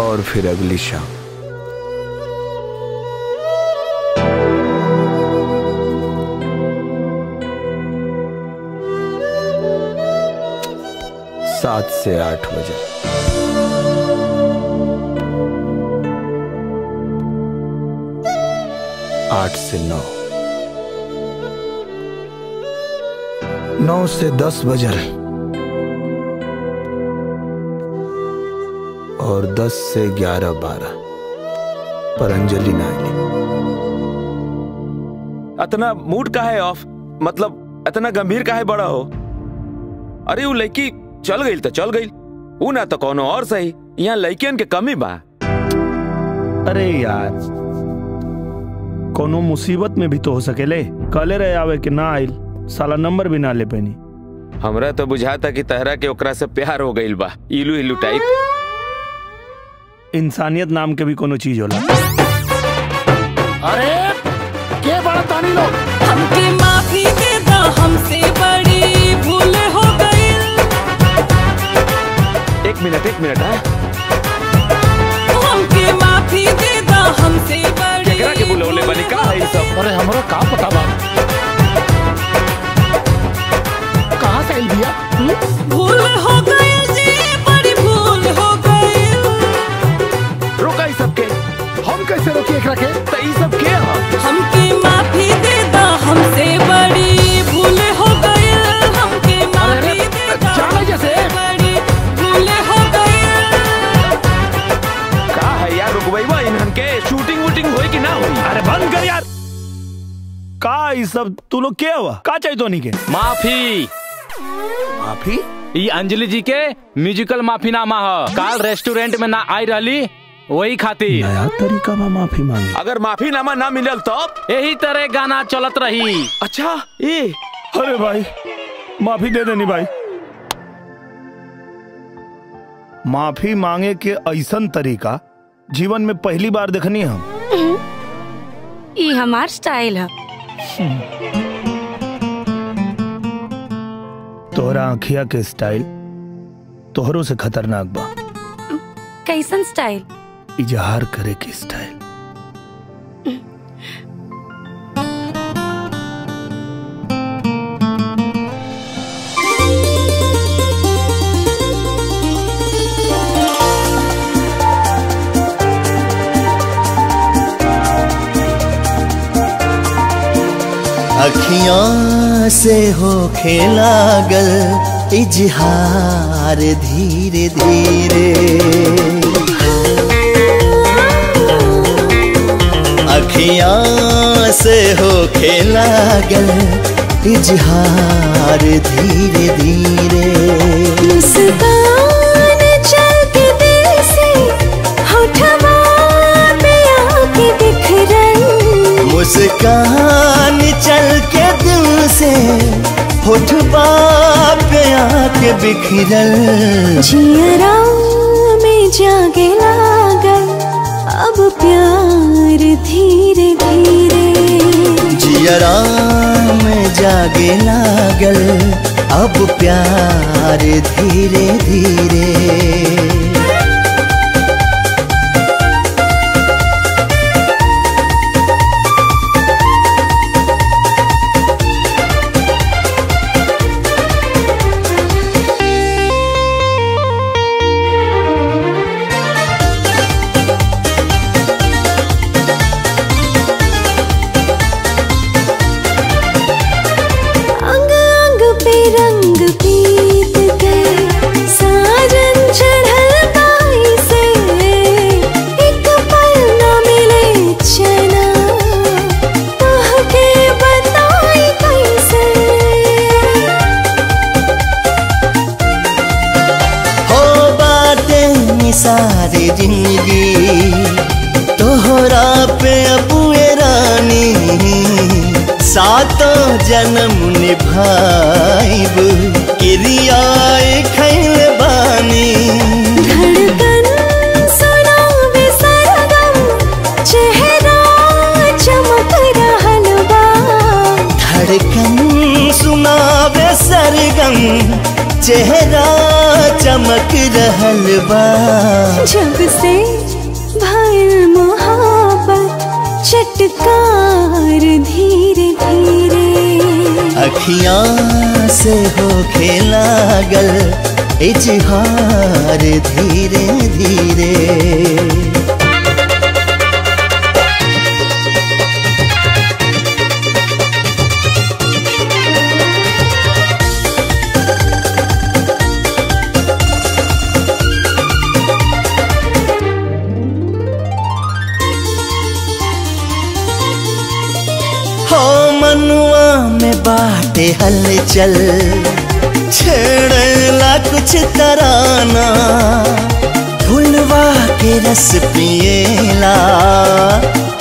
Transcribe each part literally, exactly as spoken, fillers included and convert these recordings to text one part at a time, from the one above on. और फिर अगली शाम। सात से आठ बजे आठ से नौ नौ से दस बजे और दस से ग्यारह बारह पर अंजलि ना आई। इतना मूड का है ऑफ, मतलब इतना गंभीर का है बड़ा हो। अरे वो लड़की चल गई तो चल गई, वो ना तो कोनो और सही, यहाँ लड़कियन के कमी बा। अरे यार कोनो मुसीबत में भी तो हो सकेले। कले रहे आवे कि ना आइल, साला नंबर भी ना ले पैनी। हमरा तो बुझाता कि तहरा के ओकरा से प्यार हो गई बा, इलू इलू टाइप। इंसानियत नाम के भी कोनो चीज होला। अरे के बड़ा तानी लोग, हमके माफी दे दो, हमसे बड़ी भूल हो गई। एक मिनट एक मिनट है, हमके माफी दे दो, हमसे बड़ी केकरा के बुलावले बनी का है सब। अरे हमरा का पता बा कहां से लिया, भूल हो गई जी, बड़ी भूल हो गई। रोका ई सबके, हम कैसे रोकी एकरा के, त ई सब के हां। हमके माफी दे दो, हमसे बड़ी भूल हो गई, हमके माफी दे दो, जाने जैसे बड़ी भूल हो गई। का है यार रुकबईवा, इनहन के शूटिंग वूटिंग होई कि ना होई। अरे बंद कर यार, का ई सब तू लोग के हुआ, का चाहिए तो नहीं के। माफी माफी ये अंजलि जी के म्यूजिकल माफीनामा है, काल रेस्टोरेंट में ना आई रही वही खातिर नया तरीका में माफी मांगी। अगर माफीनामा ना मिलल तो यही तरह गाना चलत रही। अच्छा ए अरे भाई माफी दे देनी भाई। माफी मांगे के ऐसा तरीका जीवन में पहली बार देखनी हम। ये हमार स्टाइल है, तोहरा आँखिया के स्टाइल तोहरों से खतरनाक बा। कैसन स्टाइल? इजहार करे के स्टाइल। अखियाँ से हो खेला गल इजहार धीरे धीरे, अखियाँ से हो खेला गल इजहार धीरे धीरे। मुस्कान चलते दिल से होठवा पे आके बिखरन, मुस्कान चल के दिल से होठवा पे आके बिखरल। जियरा में जागे लागल अब प्यार धीरे धीरे, जियरा में जागे लागल अब प्यार धीरे धीरे। जन्म निभाइब किरियाए खैल बानी, धड़कन सुनावे सरगम, चेहरा चमक रहल बा, धड़कन सुनावे सरगम, चेहरा चमक रह जलवा। जब से भाई मोहब्बत चटकार धीरे धीरे अखियाँ से हो खेला गल इजहार धीरे धीरे। बाटे हलचल छेड़ला कुछ तराना भुलवा के रस पिएला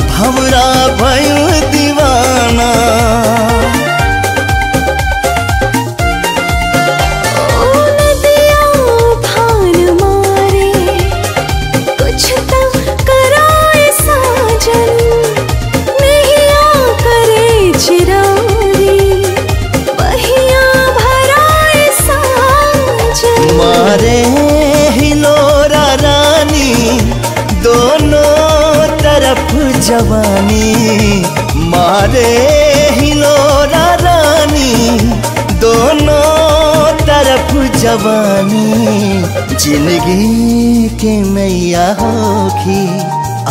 भवरा भयो दीवाना। मारे हिलोरा रानी दोनों तरफ जवानी मारे हिलोरा रानी दोनों तरफ जवानी जिंदगी के मैया होखी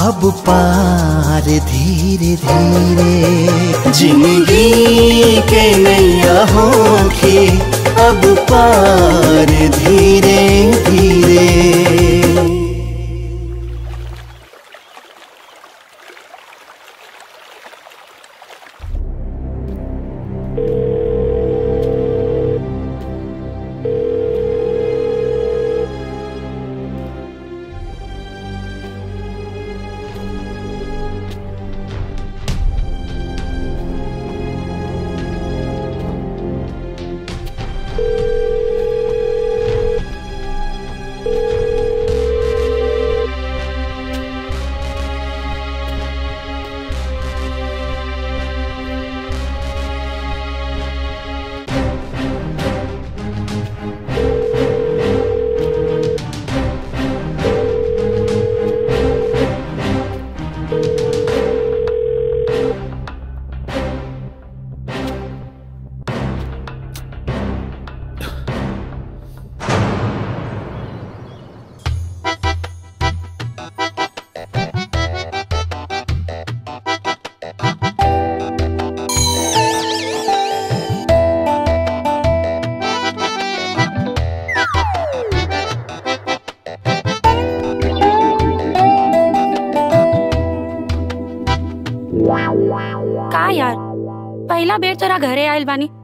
अब पार धीरे धीरे। जिंदगी के मैया होखी अब पार धीरे धीरे।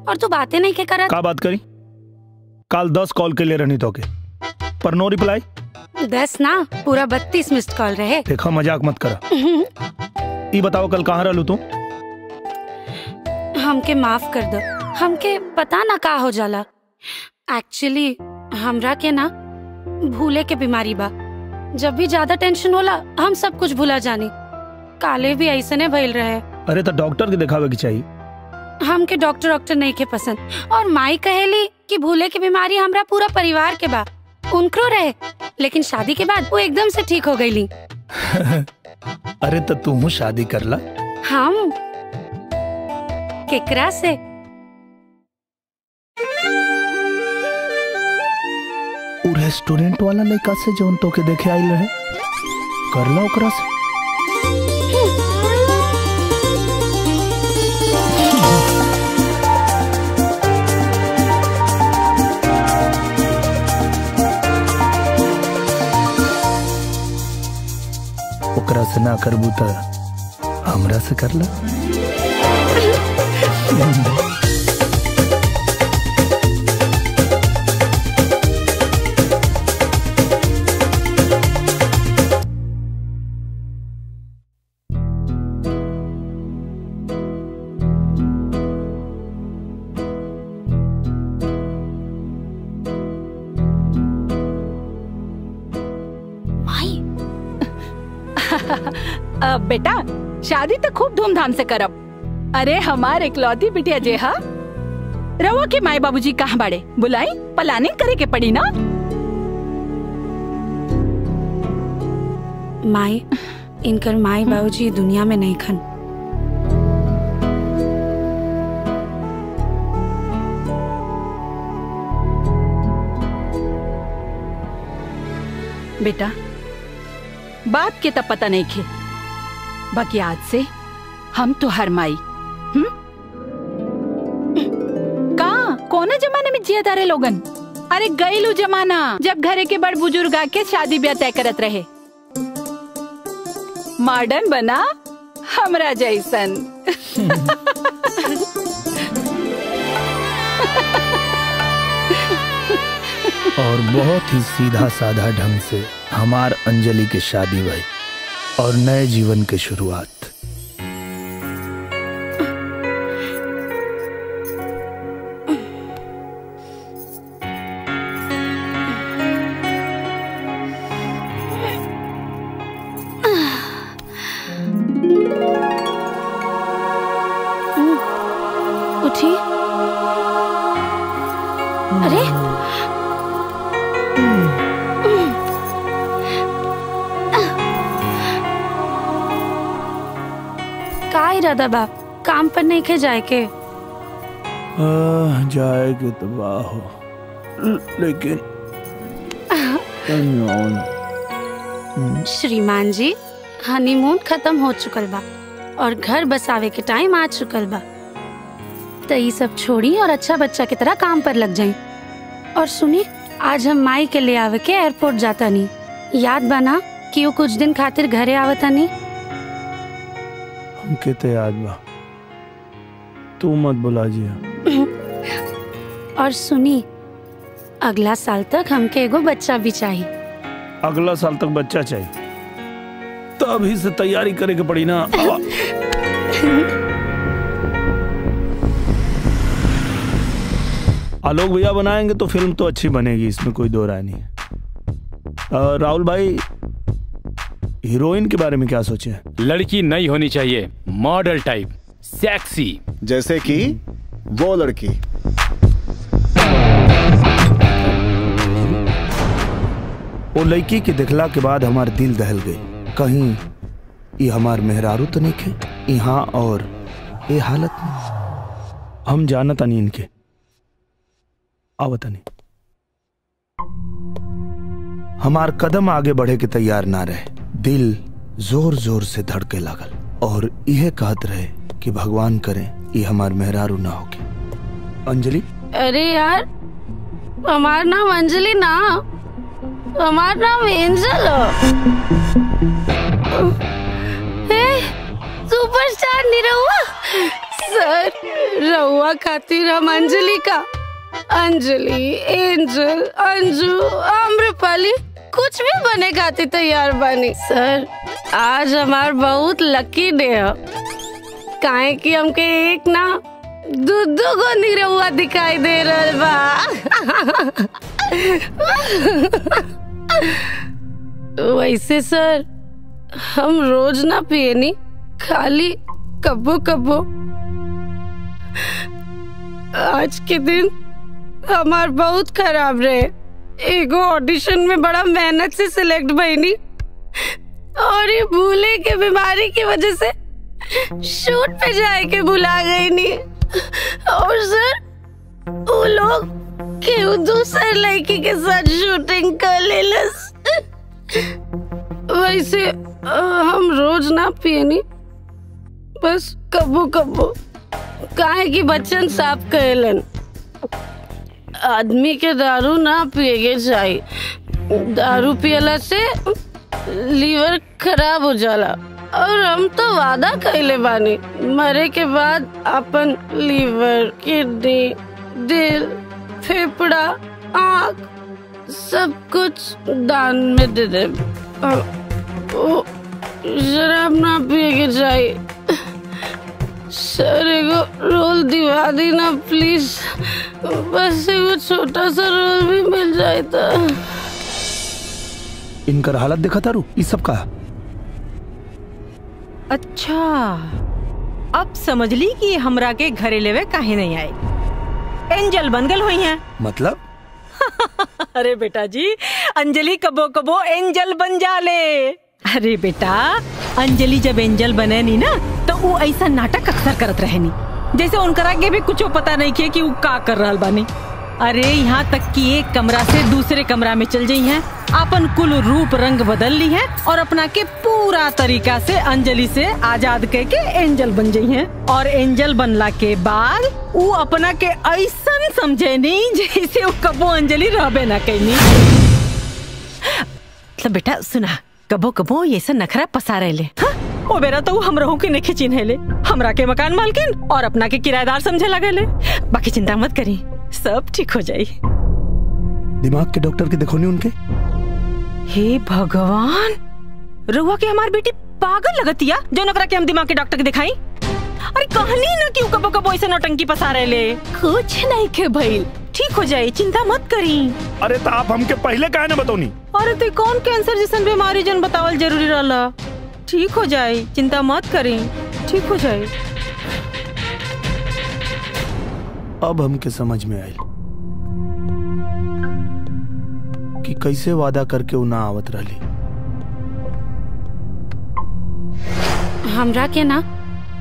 और तू बातें नहीं के करत? का बात करी? काल दस कॉल के लिए रहनी तोके पर नो रिप्लाई। दस ना पूरा बत्तीस मिस्ड कॉल रहे। देखा मजाक मत करा। ये बताओ कल कहाँ रहलू तू? हमके माफ कर दो, हमके पता ना का हो जाला। एक्चुअली हमरा के ना भूले के बीमारी बा। जब भी ज्यादा टेंशन होला हम सब कुछ भूला जानी। काले भी ऐसे ने भइल रहे। अरे तो डॉक्टर के दिखावे के चाहिए। हम के डॉक्टर डॉक्टर नहीं के पसंद और माई कहेली कि भूले की बीमारी हमरा पूरा परिवार के बा उनको रहे लेकिन शादी के बाद वो एकदम से ठीक हो गई ली। अरे तो तुम शादी करला? हम केकरा से? उ रेस्टोरेंट वाला लड़का से जोन तो के देखे आइल रहे करला ओकरा से? ओकरा से ना करबू त हमरा से करला। बेटा शादी तो खूब धूमधाम से करब। अरे हमारे इकलौती बिटिया जे हा रवा के माए बाबूजी कहाँ बाड़े बुलाई पलानिंग करे के पड़ी ना। माई, इनकर माई बाबूजी दुनिया में नहीं खन। बेटा, बाप के तब पता नहीं खे, बाकी आज से हम तो हर माई। हम्म, कहाँ कौन जमाने में जिया तारे लोगन? अरे गईलू जमाना जब घरे के बड़ बुजुर्ग आके शादी ब्याह तय करत रहे। मॉडर्न बना हमरा जैसन। और बहुत ही सीधा साधा ढंग से हमार अंजलि के शादी हुई और नए जीवन की शुरुआत। बाप काम पर नहीं खे जाए के, जाए के तबाह हो, लेकिन श्रीमान जी हनीमून खत्म हो चुकल बा और घर बसावे के टाइम आ चुकल बा, तो ये सब छोड़ी और अच्छा बच्चा की तरह काम पर लग जाए। और सुनी, आज हम माई के ले आवे के एयरपोर्ट जाता नहीं, याद बना कि वो कुछ दिन खातिर घरे आवता नहीं। कहते आज बा, तू मत बुला जिया। और सुनी, अगला साल तक हमके एगो बच्चा भी चाहिए। अगला साल तक बच्चा चाहिए, तब ही से तैयारी करे के पड़ी ना। आलोक भैया बनाएंगे तो फिल्म तो अच्छी बनेगी, इसमें कोई दो राय नहीं है। राहुल भाई, हीरोइन के बारे में क्या सोचे? लड़की नहीं होनी चाहिए, मॉडल टाइप, सेक्सी, जैसे कि वो लड़की। वो लड़की के दिखला के बाद हमारे दिल दहल गई, कहीं ये हमार मेहरारू तो नहीं खे यहाँ और ये हालत में। हम जाना तानी इनके आवता नहीं, हमार कदम आगे बढ़े के तैयार ना रहे। दिल जोर जोर से धड़के लागल और यह कहत रहे कि भगवान करे ये हमार मेहरारू ना होगी। अंजलि, अरे यार हमार नाम अंजलि ना, हमार नाम एंजल। सुपरस्टार निरहुआ सर, रहुआ खातिर हम अंजलि का अंजलि, एंजल, अंजू, आम्रपाली कुछ भी बने खाती तैयार बानी। सर आज हमार बहुत लकी डे है, काहे कि हमके एक ना दो दो गो निरहुआ दिखाई दे रहा बा। वैसे सर हम रोज ना पिए नी, खाली कब्बो कब्बो। आज के दिन हमार बहुत खराब रहे, एगो ऑडिशन में बड़ा मेहनत से सिलेक्ट भईनी और ये भूले के बीमारी की वजह से शूट पे जाए के भुला गई नी। और सर वो लोग क्यों दूसरे लड़की के साथ शूटिंग कर लेलस। वैसे हम रोज ना पिए नी, बस कबो कबो, काहे कि बच्चन साफ करेलन आदमी के दारू ना पिएगे चाहिए, दारू पियला से लीवर खराब हो जाला। और हम तो वादा कइले बानी मरे के बाद अपन लीवर, किडनी, दिल, फेफड़ा, आँख सब कुछ दान में दे दे। ओ शराब ना पिएगे चाहिए। सर एगो रोल दिवा दी ना प्लीज, बस एगो छोटा सा रोल भी मिल जाए तो। इनकर हालत देखा तारू, इस सब का। अच्छा अब समझ ली कि हमरा के घरे लेवे काहे नहीं आए, एंजल बन गल हुई है मतलब। अरे बेटा जी, अंजलि कबो कबो एंजल बन जाले। अरे बेटा, अंजलि जब एंजल बने नी ना तो वो ऐसा नाटक अक्सर करत रहे नी, जैसे उनकर आगे भी कुछ पता नहीं किया कि वो का कर रहल बानी। अरे यहाँ तक कि एक कमरा से दूसरे कमरा में चल जाई है, अपन कुल रूप रंग बदल ली है और अपना के पूरा तरीका से अंजलि से आजाद कह के एंजल बन गई है। और एंजल बनला के बाद वो अपना के ऐसा समझे नहीं जैसे वो कबो अंजलि रहबे ना कहीं। तो बेटा सुना, कबो कबो ये सब नखरा पसारे ले। ओ बेरा तो हम रहू के नहीं चिन्हले, हमरा के मकान मालकिन और अपना के किराएदार समझे लगे ले। बाकी चिंता मत करी, सब ठीक हो जाये। दिमाग के डॉक्टर के देखो नहीं उनके। हे भगवान, रुआ के हमारी बेटी पागल लगतिया जो नकरा के हम दिमाग के डॉक्टर के दिखाई। अरे कहनी ना क्यों कबो कबो ऐसे नौटंकी पसारे ले। कुछ नहीं के भइल, ठीक हो जाए, चिंता मत करी। अरे तो आप हमके पहले काहे ना बतौनी। अरे तो कौन कैंसर जैसन बीमारी जन बतावल जरूरी रहला। ठीक हो जाए, चिंता मत करी, ठीक हो जाए। अब हमके समझ में आई कि कैसे वादा करके वो ना आवत रहली। हमरा के ना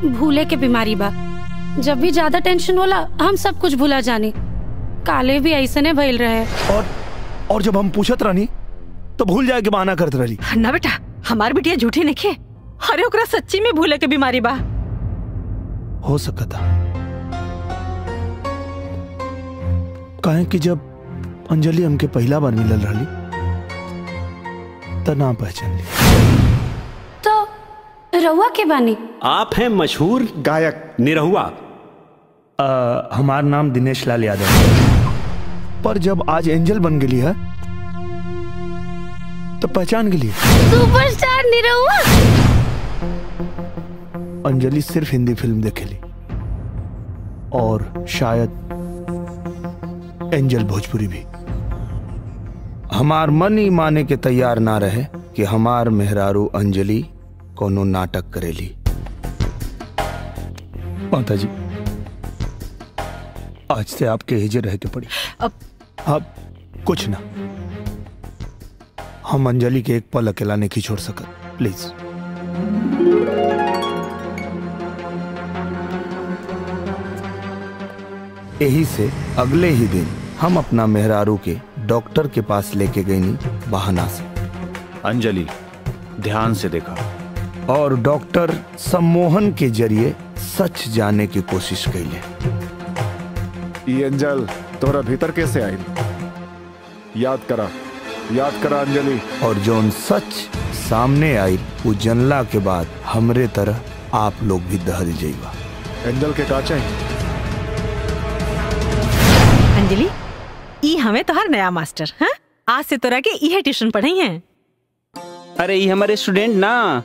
भूले के बीमारी बा, जब भी ज्यादा टेंशन होला हम सब कुछ भूला जानी। काले भी ऐसे ने भइल रहे और और जब हम पूछत रहनी तो भूल जाए के बहाना करत रहली। ना बेटा, हमार बिटिया झूठी नहीं है। अरे ओकरा सच्ची में भूले के बीमारी बा। हो सकता काहे कि जब अंजलि हमके पहला बार मिलल रही तो ना पहचान ली। तो निरहुआ के बानी? आप हैं मशहूर गायक निरहुआ? हमार नाम दिनेश लाल यादव, पर जब आज एंजल बन गई है तो पहचान गई। सुपरस्टार निरहुआ। अंजलि सिर्फ हिंदी फिल्म देखेली और शायद एंजल भोजपुरी भी। हमार मन ही माने के तैयार ना रहे कि हमार मेहरारू अंजलि कोनो नाटक करेली। माता जी, आज से आपके हिजे रह के पड़ी। अब अब कुछ ना, हम अंजलि के एक पल अकेला नहीं छोड़ सकत। प्लीज यही से अगले ही दिन हम अपना मेहरारू के डॉक्टर के पास लेके गई नी बहाना से। अंजलि ध्यान से देखा और डॉक्टर सम्मोहन के जरिए सच जाने की कोशिश कैले। अंजल तोरा भीतर कैसे आई? याद करा, याद करा अंजलि। और जोन सच सामने आई वो जनला के बाद हमरे तरह आप लोग भी दहल जाइबा। एंजल के का चाहिए? अंजलि ई हमें तोहर नया मास्टर है, आज से तोरा के इहे ट्यूशन पढ़ाई है। अरे ई हमारे स्टूडेंट ना,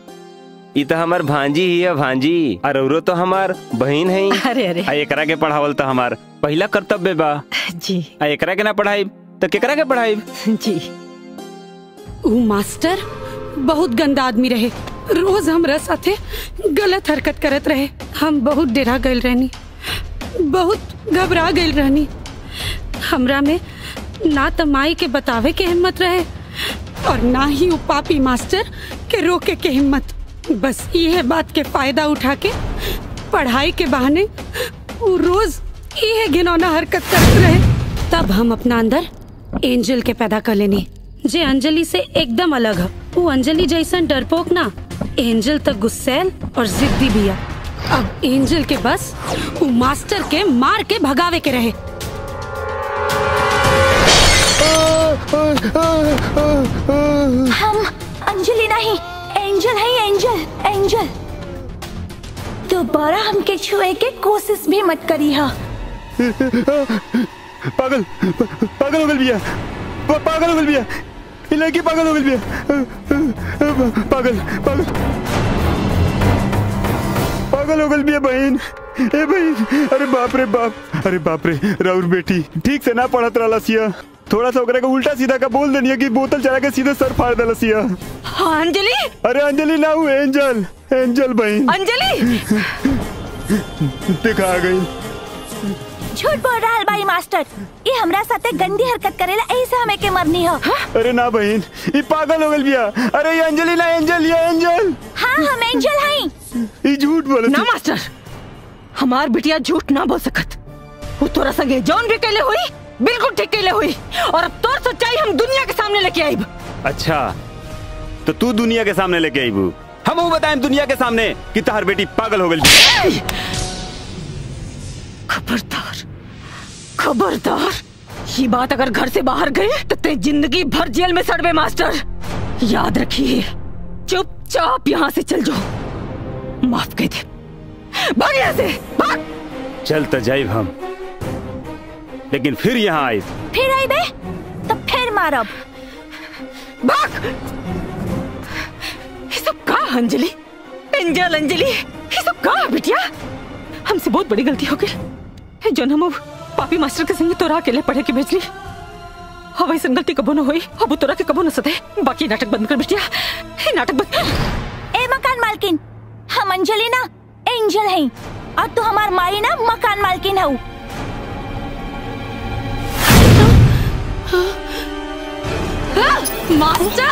ई तो हमार भांजी ही है। भांजी अरे उरो तो हमार बहन है। अरे अरे आ एकरा के पढ़ावल तो हमार पहला कर्तव्य बा जी। आ एकरा के ना पढ़ाई तो केकरा के पढ़ाई जी? ऊ मास्टर बहुत गंदा आदमी रहे, रोज हमरा साथे गलत हरकत करत रहे। हम बहुत डरा गइल रहनी, बहुत घबरा गइल रहनी। हमरा में ना त माई के बतावे के हिम्मत रहे और ना ही वो पापी मास्टर के रोके के हिम्मत। बस यह बात के फायदा उठा के पढ़ाई के बहाने वो रोज यह घिनौना हरकत करते रहे। तब हम अपना अंदर एंजल के पैदा कर लेनी, जे अंजलि से एकदम अलग है। वो अंजलि जैसन डरपोक ना, एंजल तक गुस्सेल और जिद्दी भी है। अब एंजल के बस वो मास्टर के मार के भगावे के रहे। हम अंजलि नहीं, एंजल है। एंजल एंजल दोबारा हमके छुए के कोशिश भी मत करी। हा पागल पागल हो गई बिया, पागल हो गई बिया, इलाके पागल हो गई बिया, पागल पागल पागल हो गई बिया बहन। ए बहन, अरे बाप रे बाप, अरे बाप रे राहुल बेटी ठीक से ना पढ़त रहला सिया। थोड़ा सा का उल्टा सीधा का बोल देनी है कि बोतल चला के सीधे सर फाड़ दल सिया। हाँ, अंजलि। अरे अंजलि ना, हूँ एंजल, एंजल बहन। अंजलि दिखा गई। झूठ बोल रहा है भाई मास्टर, ये हमरा साथे गंदी हरकत करेला, ऐसे हमें के मरनी हो। हा? अरे ना बहन, ये पागल हो गई बिया। अरे ये अंजलि ना, एंजल, ये ना मास्टर, हमार बिटिया झूठ ना बोल सकत। वो तोरा संगे जौन भी कहले हुई बिल्कुल ठीक कहले हुई, और अब तोर सच्चाई हम दुनिया के सामने लेके आईब। अच्छा, तो तू दुनिया के सामने लेके आईबू? हम वो बताएं दुनिया के सामने कि तहार बेटी पागल हो गई। खबरदार खबरदार, ये बात अगर घर से बाहर गई तो ते जिंदगी भर जेल में सड़वे। मास्टर याद रखिए, चुपचाप यहाँ से चल जाओ। माफ कह दे, भाग यहाँ से, भाग। चल तो जाइब हम, लेकिन फिर यहाँ आए फिर आई बे तब फिर मारब। भाग। ये सब का अंजलि, एंजल अंजलि, ये सब का बिटिया? हमसे बहुत बड़ी गलती हो गई जौन हम पापी मास्टर के संग तोरा अकेले पढ़े के भेजली। अब ऐसी गलती कबो न हुई, अब तोरा के कबो न सदे। बाकी नाटक बंद कर बिटिया, ये नाटक बंद। ए मकान मालकिन, हम अंजलि ना एंजल है, और तू तो हमार माई ना मकान मालकिन हूँ। मास्टर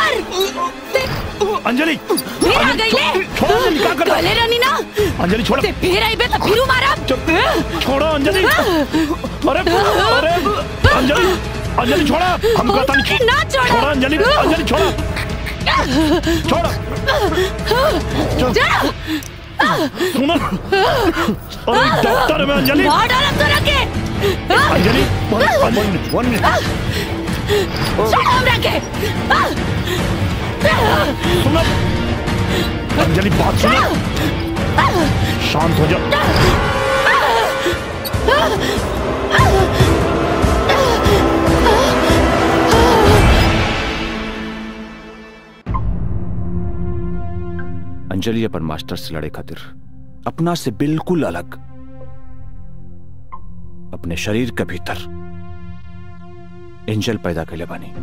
अंजलि फिर आ गई ले। गले रानी ना अंजलि, छोड़ ते फिर आई बे तो फिर मारा। छोड़ो अंजलि, अरे अरे अंजलि, अंजलि छोड़ा हम का तन ना छोड़ा। छोड़ो अंजलि, अंजलि छोड़ा, छोड़ो छोड़ो सुनो। अरे डॉक्टर में अंजलि, मार डाल तेरा के Anjali. One one one Anjali बात सुनो, शांत हो जाओ। अंजलि अपन मास्टर से लड़े खातिर अपना से बिल्कुल अलग, अपने शरीर के भीतर एंजल पैदा कर ले बानी।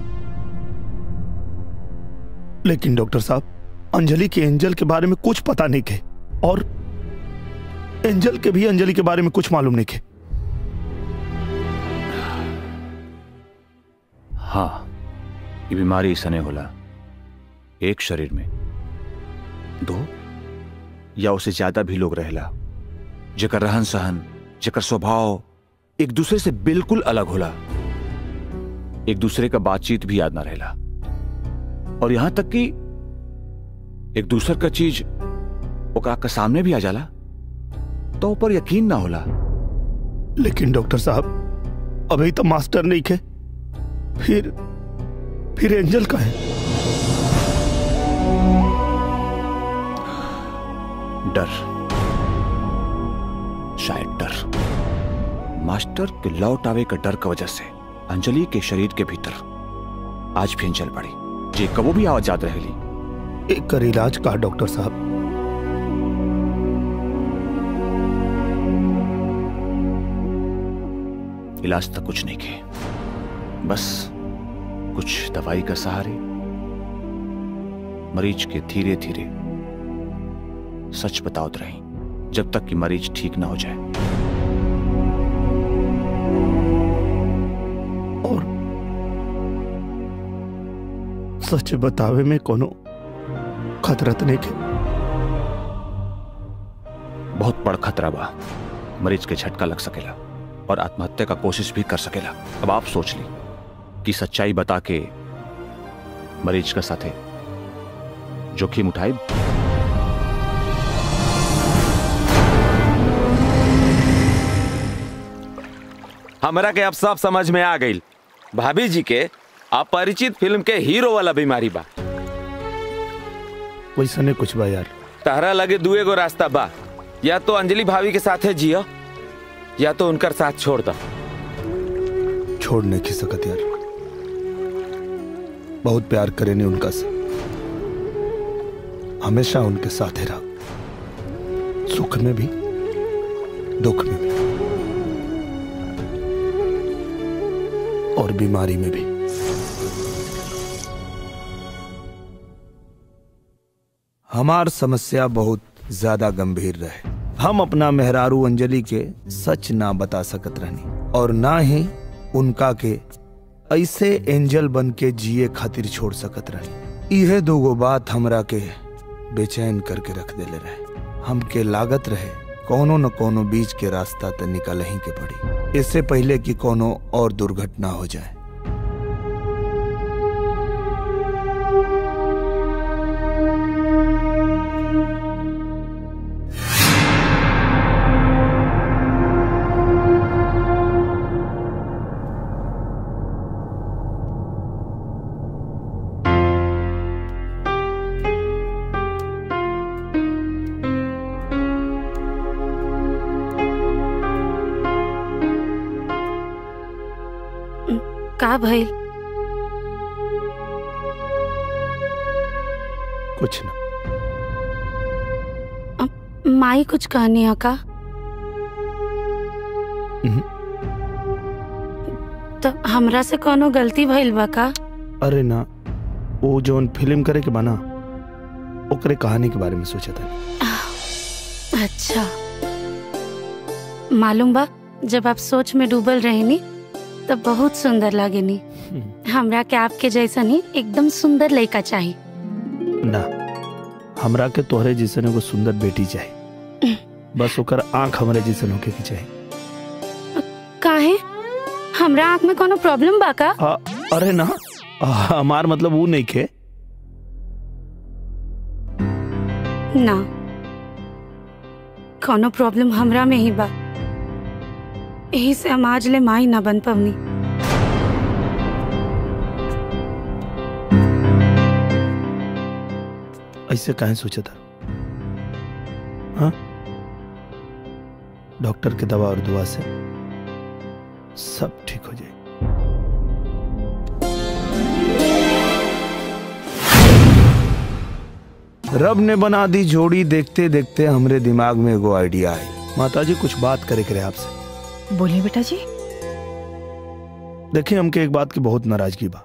लेकिन डॉक्टर साहब, अंजलि के एंजल के बारे में कुछ पता नहीं के, और एंजल के भी अंजलि के बारे में कुछ मालूम नहीं के। हाँ, ये बीमारी इसने होला एक शरीर में दो या उसे ज्यादा भी लोग रहला, जेकर रहन सहन, जेकर स्वभाव एक दूसरे से बिल्कुल अलग होला, एक दूसरे का बातचीत भी याद ना रहला, और यहां तक कि एक दूसरे का चीज ओकरा के सामने भी आ जाला तो ऊपर यकीन ना होला। लेकिन डॉक्टर साहब, अभी तो मास्टर नहीं खे, फिर फिर एंजल का है? डर, शायद डर, मास्टर के लौट आवे का डर की वजह से अंजलि के शरीर के भीतर आज भी अंजल पड़ी जे कबो भी आवाज याद रहेली। एक कर इलाज का डॉक्टर साहब। इलाज तक कुछ नहीं के, बस कुछ दवाई का सहारे मरीज के धीरे धीरे सच बताओत रही जब तक कि मरीज ठीक ना हो जाए। सच बतावे में कोनो खतरत नहीं के? बहुत बड़ खतरा बा, मरीज के झटका लग सकेला और आत्महत्या का कोशिश भी कर सकेला। अब आप सोच ली कि सच्चाई बता के मरीज का साथे जोखिम उठाए। हमरा के अब सब समझ में आ गई, भाभी जी के अपरिचित फिल्म के हीरो वाला बीमारी बा। वैसा नहीं कुछ बा यार, तहरा लगे दुए गो रास्ता बा, या तो अंजलि भाभी के साथ है जियो या तो उनकर साथ छोड़ दो। छोड़ नहीं सकत यार, बहुत प्यार करे नहीं उनका से, हमेशा उनके साथ ही रहा, सुख में भी दुख में भी और बीमारी में भी। हमार समस्या बहुत ज्यादा गंभीर रहे, हम अपना मेहरारू अंजलि के सच ना बता सकत रहनी, और ना ही उनका के ऐसे एंजल बन के जिए खातिर छोड़ सकत रहनी। यह दोगो बात हमरा के बेचैन करके रख देले रहे। हमके लागत रहे कोनो न कोनो बीच के रास्ता तक निकल ही के पड़ी, इससे पहले कि कोनो और दुर्घटना हो जाए। भाई कुछ ना आ, माई कुछ कहनी है का? तो हमरा से कोनो गलती भइल बा का? अरे ना, वो जोन फिल्म करे के बना ओकरे कहानी के बारे में सोचा था। अच्छा, मालूम बा जब आप सोच में डूबल रहनी तब बहुत सुंदर लागेनी। हमरा के आपके जैसा नहीं एकदम सुंदर लड़का चाहिए ना, हमरा के तोहरे जैसन एगो सुंदर बेटी चाहिए। बस ओकर आँख हमरे जैसन होके के चाहिए। काहे, हमरा आँख में कोनो प्रॉब्लम बा का? आ, अरे ना, हमार मतलब वो नहीं के ना, कोनो प्रॉब्लम हमरा में ही बा, यही से समाज ले माई ना बन पवनी। ऐसे काहे सोचा था? हाँ, डॉक्टर के दवा और दुआ से सब ठीक हो जाए। रब ने बना दी जोड़ी, देखते देखते हमरे दिमाग में एगो आइडिया आई। माताजी कुछ बात करे करे आपसे। बोलिए बेटा जी। देखिए, हमके एक बात की बहुत नाराजगी बा।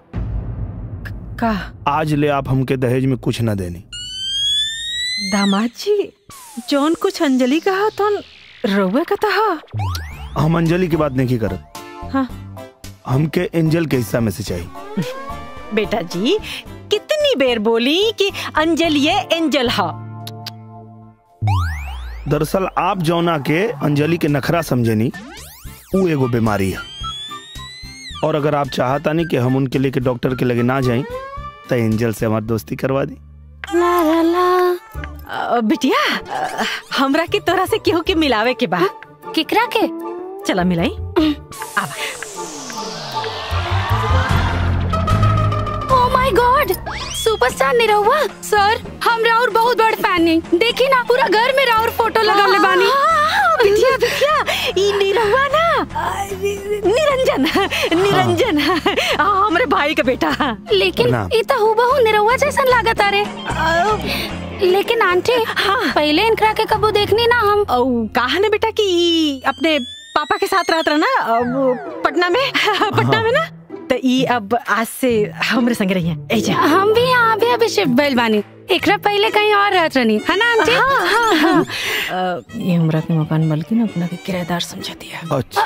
का? आज ले आप हमके दहेज में कुछ ना देनी। दामाद जी, जौन कुछ अंजलि कहा तो रोवे का था। हम अंजलि की बात नहीं करत। हाँ। हमके एंजल के हिस्सा में से चाहिए। बेटा जी, कितनी बेर बोली कि अंजलि ये एंजल हा। दरअसल आप जौना के अंजलि के नखरा समझेनी, वो एगो बीमारी है, और अगर आप चाहता नहीं कि हम उनके लेके डॉक्टर के लगे ना जाएं, तो एंजल से हमारी दोस्ती करवा दी। ला ला ला। बिटिया, हमरा के तोरा से केहू के मिलावे के बा। केकरा के? चला मिलाई। Oh my God, superstar Nirahua sir, हम राहुल बहुत बड़ फैन है। देखी ना, पूरा घर में राहुल फोटो लगा ले बानी। बिटिया बिटिया, ये निरहुआ ना, निरंजन निरंजन हमरे भाई का बेटा। लेकिन ये तो हुबहू निरहुआ जैसा लागत आ रहे। लेकिन आंटी, हाँ। पहले इनकरा के कबू देखनी ना हम। कहा ना बेटा कि अपने पापा के साथ रहता ना पटना में, पटना में ना, तो ये अब आज से हमरे संग रही है। हम भी यहाँ अभी अभी शिफ्ट भइल बानी, एकरा पहले कहीं और रहत रहनी है ना आंटी। हाँ, हाँ, हाँ। आ, ये हमरा के मकान मालिक ने अपना के किराएदार समझा दिया। अच्छा,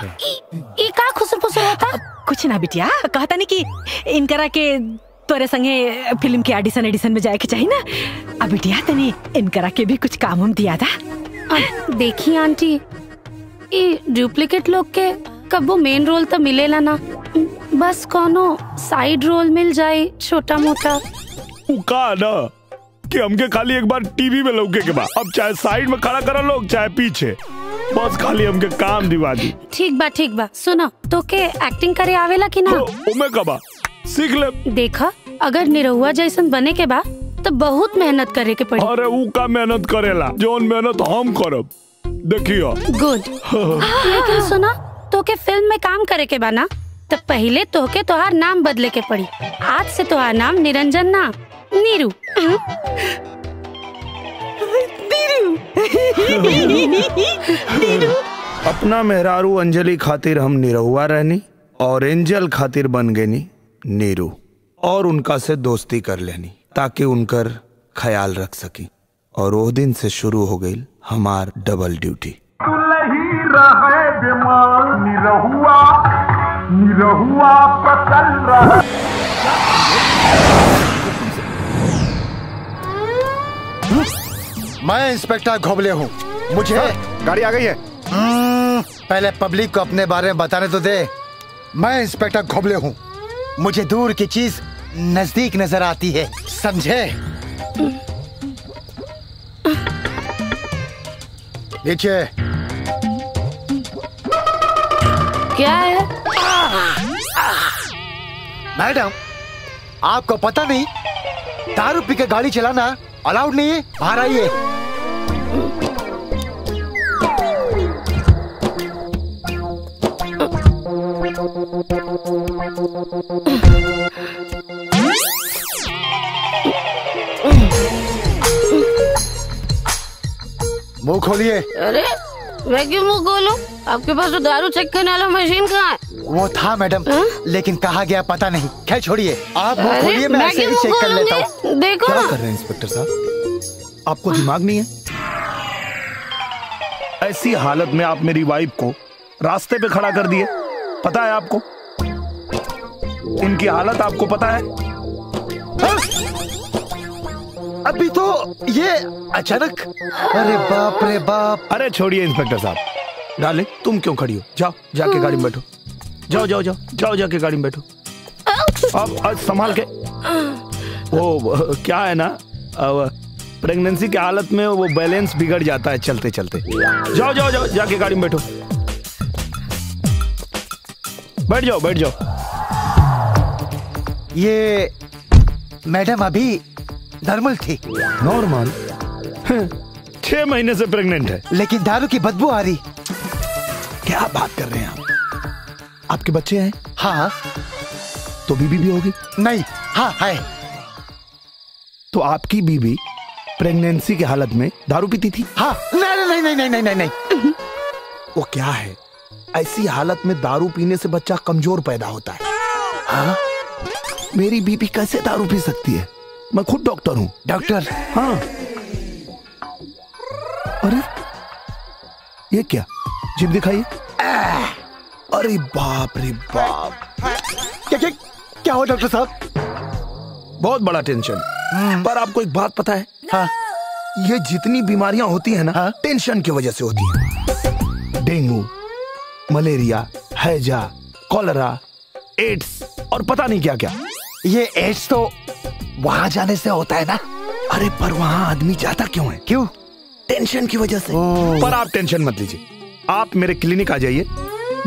ये का खुसर-पुसर होता? कुछ ना बिटिया, कहता नहीं कि इनकरा के तोरे संगे फिल्म के ऑडिशन एडिशन में जाए के चाहिए ना। अब बिटिया तनी इनकरा के भी कुछ काम हम दिया था। देखी आंटी, ये डुप्लीकेट लोग के कबो मेन रोल तो मिलेला ना, बस कोनो साइड रोल मिल जाए छोटा मोटा। का ना कि हमके खाली एक बार टीवी में लौके के बाद, अब चाहे साइड में खड़ा करा लोग चाहे पीछे, बस खाली हमके काम दिवा दी। ठीक बा, ठीक बा। सुनो, तो के एक्टिंग करे आवेला कि ना? उमे कबा सीख ले। देखा, अगर निरहुआ जैसन बने के बा तो बहुत मेहनत करे के पड़ी। अरे वो का मेहनत करेला, जोन मेहनत हम करब। देखियो गुड। लेकिन सुना, तो के फिल्म में काम करे के बा ना, तो पहले तोहके तोहार नाम बदले के पड़ी। आज से तोहार नाम निरंजन ना, नीरू। अपना मेहरारू अंजलि खातिर हम निरहुआ रहनी, और एंजल खातिर बन गईनी नीरू, और उनका से दोस्ती कर लेनी ताकि उनकर ख्याल रख सकी। और वो दिन से शुरू हो गई हमार डबल ड्यूटी। निरहुआ निरहुआ पकड़ रहा। मैं इंस्पेक्टर घोबले हूँ। मुझे गाड़ी आ गई है। पहले पब्लिक को अपने बारे में बताने तो दे। मैं इंस्पेक्टर घोबले हूँ। मुझे दूर की चीज नजदीक नजर आती है, समझे? नीचे क्या है? मैडम, आपको पता नहीं दारू पी के गाड़ी चलाना अलाउड नहीं है। बाहर आइए। मुंह खोलिए। अरे मैं क्यों मुंह खोलूं? आपके पास तो दारू चेक करने वाला मशीन कहाँ है? वो था मैडम, आ? लेकिन कहाँ गया पता नहीं। खैर छोड़िए, आप मुंह खोलिए, मैं ऐसे ही चेक कर लेता हूँ। देखो क्या कर रहे हैं इंस्पेक्टर साहब, आपको दिमाग नहीं है? ऐसी हालत में आप मेरी वाइफ को रास्ते पे खड़ा कर दिए। पता है आपको इनकी हालत? आपको पता है? हा? अभी तो ये अचानक। अरे बाप रे बाप। अरे छोड़िए इंस्पेक्टर साहब। डाले, तुम क्यों खड़ी हो? जाओ जाके गाड़ी में बैठो। जाओ जाओ जाओ जाओ जाके गाड़ी में बैठो। अब आज संभाल के। वो क्या है ना, प्रेगनेंसी की हालत में वो बैलेंस बिगड़ जाता है चलते चलते। जाओ जाओ जाओ जाके गाड़ी में बैठो। बैठ जाओ बैठ जाओ। ये मैडम अभी नॉर्मल थी। नॉर्मल? छह महीने से प्रेग्नेंट है। लेकिन दारू की बदबू आ रही। क्या बात कर रहे हैं आप? आपके बच्चे हैं? हाँ। तो बीबी भी होगी? नहीं। हाँ है। तो आपकी बीबी प्रेगनेंसी की हालत में दारू पीती थी? हाँ। नहीं नहीं नहीं नहीं नहीं नहीं नहीं। वो क्या है, ऐसी हालत में दारू पीने से बच्चा कमजोर पैदा होता है। हाँ? मेरी बीबी कैसे दारू पी सकती है? मैं खुद डॉक्टर हूँ। डॉक्टर? हाँ। अरे ये क्या, जीभ दिखाइए। अरे बाप रे बाप। क्या क्या क्या हो डॉक्टर साहब? बहुत बड़ा टेंशन। पर आपको एक बात पता है? हाँ। ये जितनी बीमारियां होती है ना, हाँ? टेंशन की वजह से होती है। डेंगू, मलेरिया, हैजा, कॉलरा, एड्स और पता नहीं क्या क्या। ये एड्स तो वहाँ जाने से होता है ना। अरे पर वहाँ आदमी जाता क्यों है? क्यों? टेंशन की वजह से। पर आप टेंशन मत लीजिए, आप मेरे क्लिनिक आ जाइए,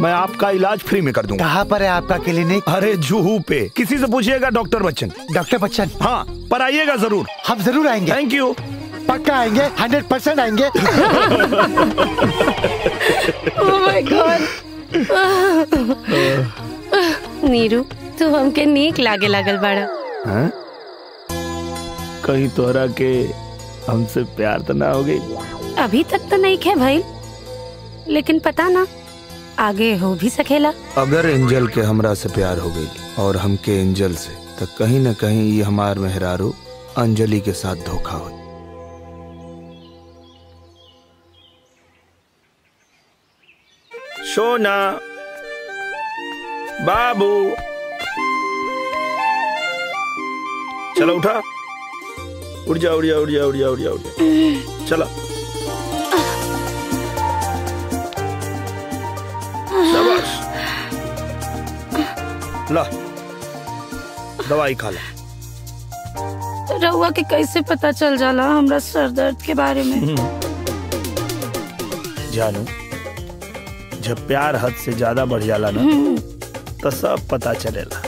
मैं आपका इलाज फ्री में कर दूंगा। कहाँ पर है आपका क्लिनिक? अरे जुहू पे। किसी से पूछिएगा, डॉक्टर बच्चन। डॉक्टर बच्चन? हाँ। पर आइएगा जरूर। हम जरूर आएंगे। Thank you. पक्का आएंगे, हंड्रेड परसेंट आएंगे। Oh my God। नीरू तू हमके नीक लागे लागल बाड़ा। हाँ? कहीं तोहरा के हमसे प्यार तो ना हो गई? अभी तक तो नहीं है भाई, लेकिन पता ना आगे हो भी सकेला। अगर एंजल के हमरा से प्यार हो गई और हमके एंजल से, तो कहीं न कहीं ये हमार मेहरारू अंजलि के साथ धोखा हो। सोना बाबू, चलो उठा। उड़ जा उड़ जा उड़ जा उड़ जा उड़ जा उड़ जा। चला शाबाश, ला दवाई खा ला। रहुआ के कैसे पता चल जाला हमरा सर दर्द के बारे में? जानू, जब प्यार हद से ज्यादा बढ़ जाला ना, तो सब पता चलेला।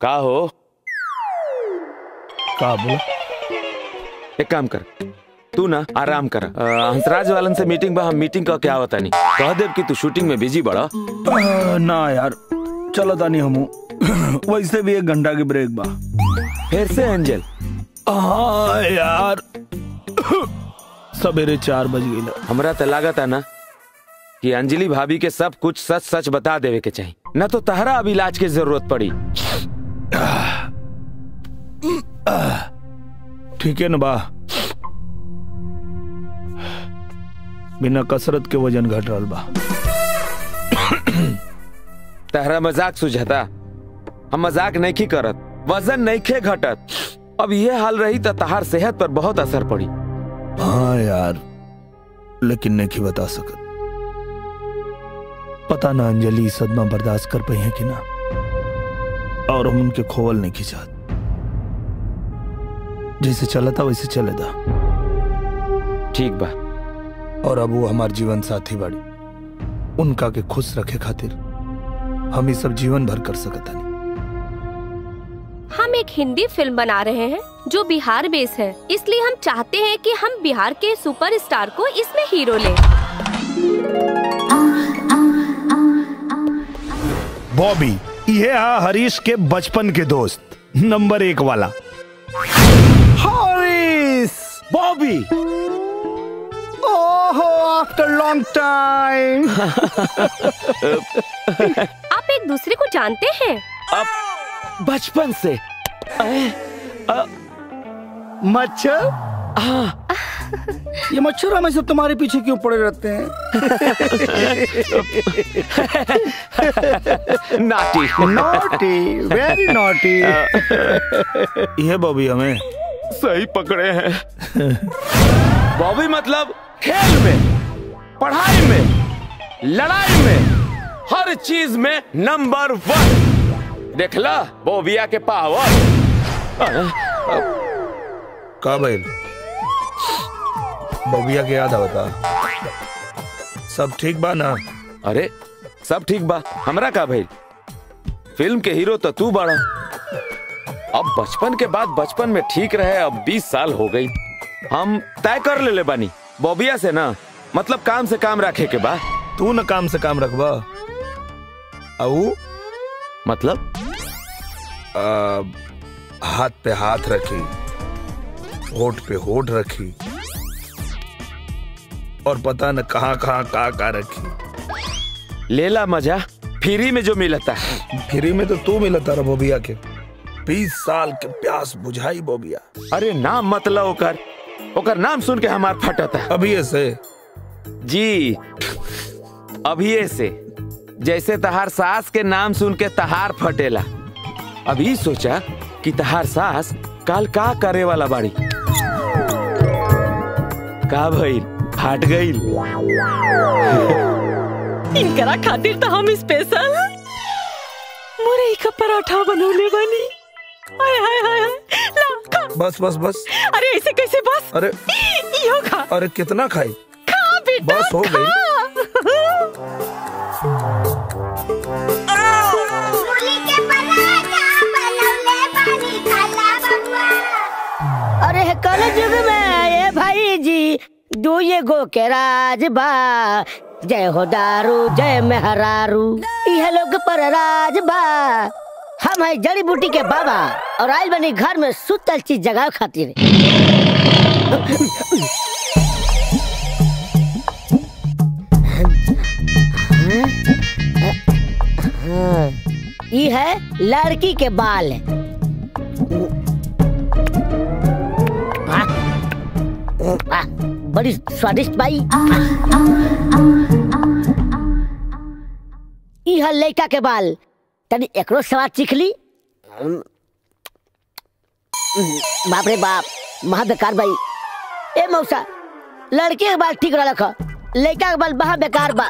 का हो का बोला? एक काम कर, तू ना आराम कर। हंसराज वालन से मीटिंग बा, हम मीटिंग का क्या होता नहीं कह देव कि तू शूटिंग में बिजी बड़ा। ना यार चलो तानी हम। वैसे भी एक घंटा की ब्रेक बा। फिर से एंजल? हाँ यार, सवेरे चार बज गई। हमरा तो लागत है ना कि अंजलि भाभी के सब कुछ सच सच बता देवे के चाहिए, न तो तहरा अब इलाज की जरूरत पड़ी। ठीक है न बा, बिना कसरत के वजन घट रहा बा। तहरा मजाक सुझाता, हम मजाक नहीं की करत। वजन नहीं खे घटत, अब ये हाल रही तो तहार सेहत पर बहुत असर पड़ी। हाँ यार, लेकिन नहीं बता सकत। पता ना अंजलि सदमा बर्दाश्त कर पाई है कि ना, और हम उनके खोवल नहीं खिंचात। जैसे चला था वैसे चले था। ठीक बा। और अब वो हमारे जीवन साथी बाड़ी, उनका के खुश रखे खातिर हम ये सब जीवन भर कर सकता नहीं। हम एक हिंदी फिल्म बना रहे हैं जो बिहार बेस है, इसलिए हम चाहते हैं कि हम बिहार के सुपरस्टार को इसमें हीरो लें। बॉबी ये है हरीश के बचपन के दोस्त नंबर एक वाला। हरीश बॉबी, ओहो आफ्टर लॉन्ग टाइम। आप एक दूसरे को जानते हैं? अब बचपन से। आ, मच्छर? हाँ। ये मच्छर हमेशा तुम्हारे पीछे क्यों पड़े रहते हैं? Naughty, naughty, very naughty. ये बॉबी हमें सही पकड़े हैं। बॉबी मतलब खेल में, पढ़ाई में, लड़ाई में, हर चीज में नंबर वन। देखला बॉबिया के पावर। का भाई बबिया के याद आवता? सब ठीक बा ना? अरे सब ठीक बा, हमरा का भाई। फिल्म के हीरो तो तू बाड़ा। अब बचपन के बाद बचपन में ठीक रहे, अब बीस साल हो गई। हम तय कर ले ले बानी बबिया से ना, मतलब काम से काम रखे के बा। तू ना काम से काम रखबा? औ मतलब आ, हाथ पे हाथ रखी, होठ पे होठ रखी, और पता न कहाँ कहाँ का का रखी। लेला मजा फ्री में जो मिलता है। फ्री में तो तू मिलता रहा बॉबिया के। बीस साल के प्यास बुझाई बॉबिया। अरे नाम मतलब ओकर, ओकर नाम सुन के हमार फटता है। अभी से जी, अभी से जैसे तहार सास के नाम सुन के तहार फटेला। अभी सोचा कि तहार सास काल का करे वाला बाड़ी। का भइल फाट गइल। इनकरा खातिर तो हम स्पेशल मुरई का पराठा बनौले बानी। हाय हाय हाय ला। बस बस बस। अरे ऐसे कैसे बस? अरे इहो खा। अरे कितना खाई? खा बेटा, बस हो गई। जुग में ये भाई जी दू ये गो के राज बा, जय हो दारू जय मेहरारू, यह लोग पर राज बा। हम है जड़ी बूटी के बाबा और आयल बनी घर में सुतल चीज जगा खातिर। ये है लड़की के बाल। आ, बड़ी स्वादिष्ट बाई। यह लड़का के बाल, तनी एकरो स्वाद चीख ली। बाप रे बाप, महा बेकार बाई। ए मौसा, लड़के के बाल ठीक रख, लड़का के बाल महा बेकार बा।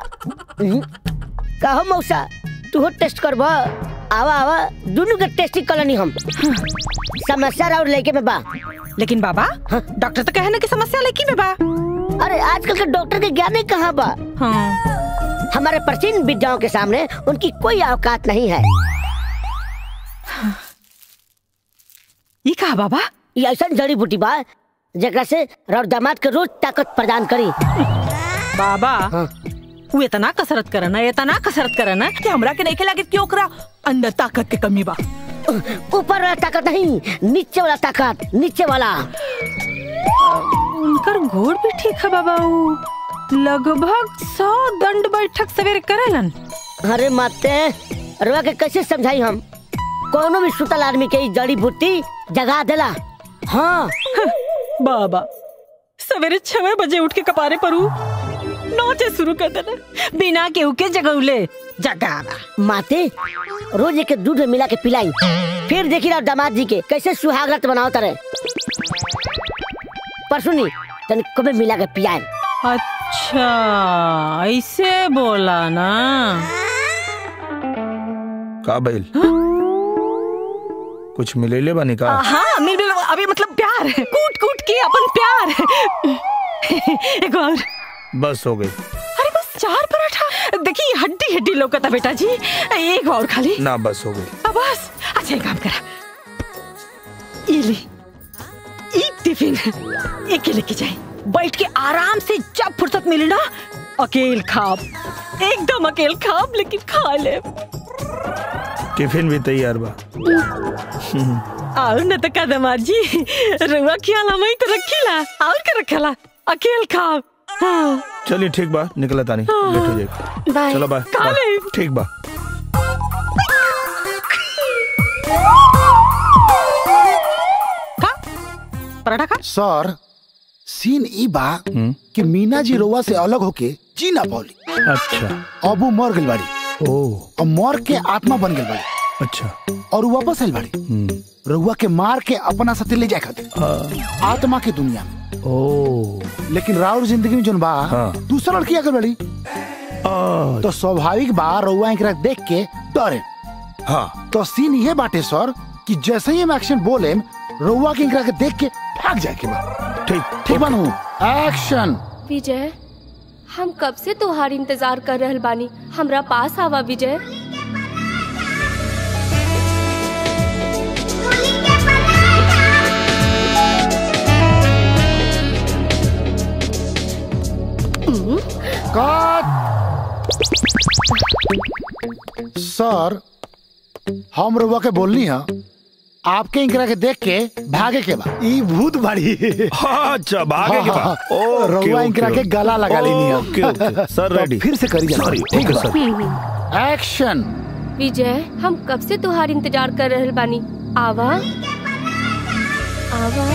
कहो मौसा, तू टेस्ट करबा? आवा आवा, दोनों के टेस्ट करनी हम। समस्या राउर लड़के में बा। लेकिन बाबा हाँ? डॉक्टर तो कहे ना कि समस्या लड़की में बा। अरे आजकल के डॉक्टर के ज्ञान नहीं कहाँ बा। हाँ। हमारे प्राचीन विद्याओं के सामने उनकी कोई औकात नहीं है। हाँ। ये कहा बाबा? ये ऐसा जड़ी बूटी बा जगह से राउर दामाद के रोज ताकत प्रदान करी। बाबा हाँ। वो इतना कसरत करना, इतना कसरत करना कि हमरा के नहीं लगे क्यों करा अंदर ताकत के कमी बा। ऊपर वाला ताकत नहीं, नीचे वाला ताकत, नीचे वाला। उनकर घोड़ भी ठीक है बाबा, लगभग सौ दंड बैठक सवेरे करेलन। अरे माते रुआ के कैसे समझाई हम? कोनो भी सुतल आदमी के जड़ी बूटी जगा देला। हाँ बाबा, सवेरे छह बजे उठ के कपारे परू नोचे शुरू कर देना बिना केहू के जगौले जगावा माते रोज एक दूध मिला के पिलाई फिर देखी ना दामाद जी के कैसे सुहागरात बनाओ तारे पर सुनी तन कबे मिला के पियान। अच्छा ऐसे बोला ना का बैल कुछ मिलेले बनी का। हाँ मिल मिल अभी मतलब प्यार है कूट कूट के अपन प्यार एक और बस हो गई। अरे बस चार पराठा देखिए हड्डी हड्डी लोग था बेटा जी एक और खाली ना बस हो गई। अब बस अच्छा एक काम करा एक टिफिन एक लेके जाए बैठ के आराम से जब फुर्सत मिले ना अकेल खाब एकदम अकेल खाब लेकिन खा ले। टिफिन भी तैयार बा और न तो का दमाद जी रुआ किया लमई तो रखीला और का रखला अकेल खाब। हाँ। चलिए ठीक बा निकला तानी लेट हो जाएगा चलो बाय ठीक बा। पराठा खा सर सीन ई बा कि मीना जी रोवा से अलग होके जी ना पौली। अच्छा अब वो मर गई बाड़ी और मर के आत्मा बन गई बाड़ी। अच्छा और वापस आई बाड़ी रोवा के मार के अपना साथ ले जाए खातिर आत्मा के दुनिया में। ओ लेकिन राहुल जिंदगी में जोन बा दूसरा लड़की आकर बाड़ी तो स्वाभाविक बा रोवा एकरा देख के डरे। हाँ तो सीन ये बाटे सर कि जैसे ही हम एक्शन बोले रोवा के एकरा के देख के भाग जाए के बा। ठीक ठीक बनू एक्शन। विजय हम कब से तुहार इंतजार कर रहल बानी हमरा पास आवा विजय। सर हम रोवा के बोलनी है आपके इंकरा के देख के भागे के बा ई भूत बड़ी। अच्छा भागे के बा ओ रउआ इंकरा के गला लगा लेनी है सर रेडी फिर से करी जा ठीक है सर एक्शन। विजय हम कब से तुहार इंतजार कर रहल बानी आवा आवा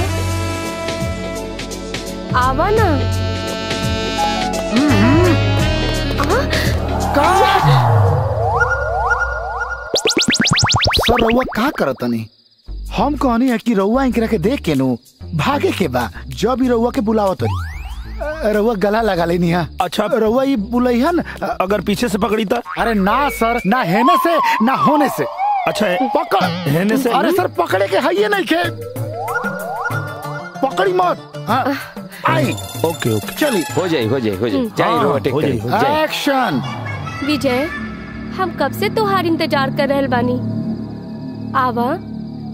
आवा ना सर रउआ का करत नहीं हम कहनी है कि रउआ इनकरा के देख के नु भागे के बा जब ही रउआ के बुलावत रही रउआ गला लगा लेनी है। अच्छा रउआ ये बुलैया अगर पीछे से पकड़ी था। अरे ना सर ना हेने से ना होने से। अच्छा पकड़ हेने से। अरे सर पकड़े के है ये नहीं के पकड़ी मत। हाँ आई ओके ओके चली हो जाए हो जाए हो जाए जाए रउआ टेक जाए एक्शन। विजय हम कब से तुहार इंतजार कर रहल बानी आवा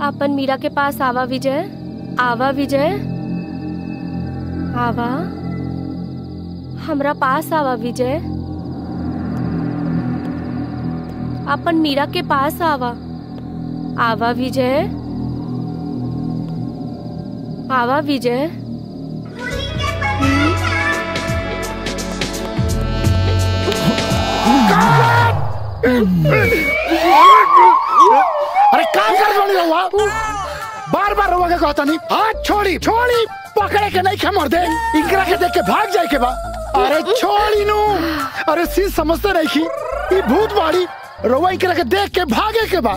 आपन मीरा के पास आवा विजय आवा विजय आवा हमरा पास आवा विजय आपन मीरा के पास आवा आवा विजय आवा विजय बार बार रोवा के कहता नहीं हाथ छोड़ी छोड़ी पकड़े के नहीं खमर दे इंकरा के देख के भाग जाए के बा। अरे छोड़ी नू अरे सी समझते नहीं की ये भूत बाड़ी रोवा इंकरा के देख के भागे के बा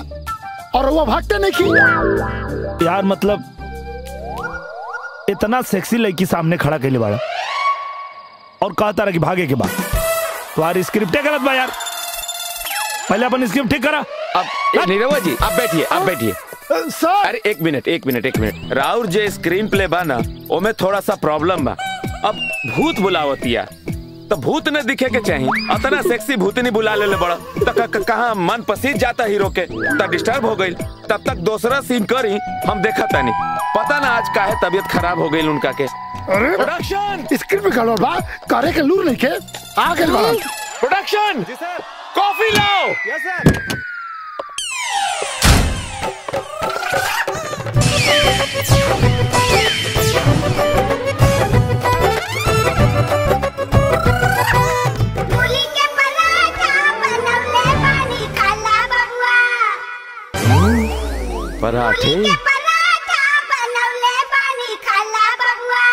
और रोवा भागते नहीं की यार मतलब इतना सेक्सी लड़की सामने खड़ा के लिए बाड़ा और कहता रहा कि भागे के बा तो यार स्क्रिप्टे गलत बा यार पहले अपन स्क्रिप्ट ठीक करा। अब निरहुआ जी आप बैठिए आप बैठिए सर। अरे एक मिनट एक मिनट एक मिनट राहुल जे स्क्रीन प्ले बा ना ओमे थोड़ा सा प्रॉब्लम बा। अब भूत बुलावतिया तो भूत न दिखे के चाहिए अतना सेक्सी भूतनी बुला ले ले बड़ा तक कहाँ मन पसीज जाता हीरो के तब डिस्टर्ब हो गई तब तक दूसरा सीन करी हम देखा था नहीं पता ना आज काहे तबियत खराब हो गई उनका के। अरे प्रोडक्शन स्क्रीन पे बा करे के लूर नहीं के आगे प्रोडक्शन कॉफी लाओ। यस सर मूली के पराठा बनवले बानी काला बबुआ। पराठे मूली के पराठा बनवले बानी काला बबुआ।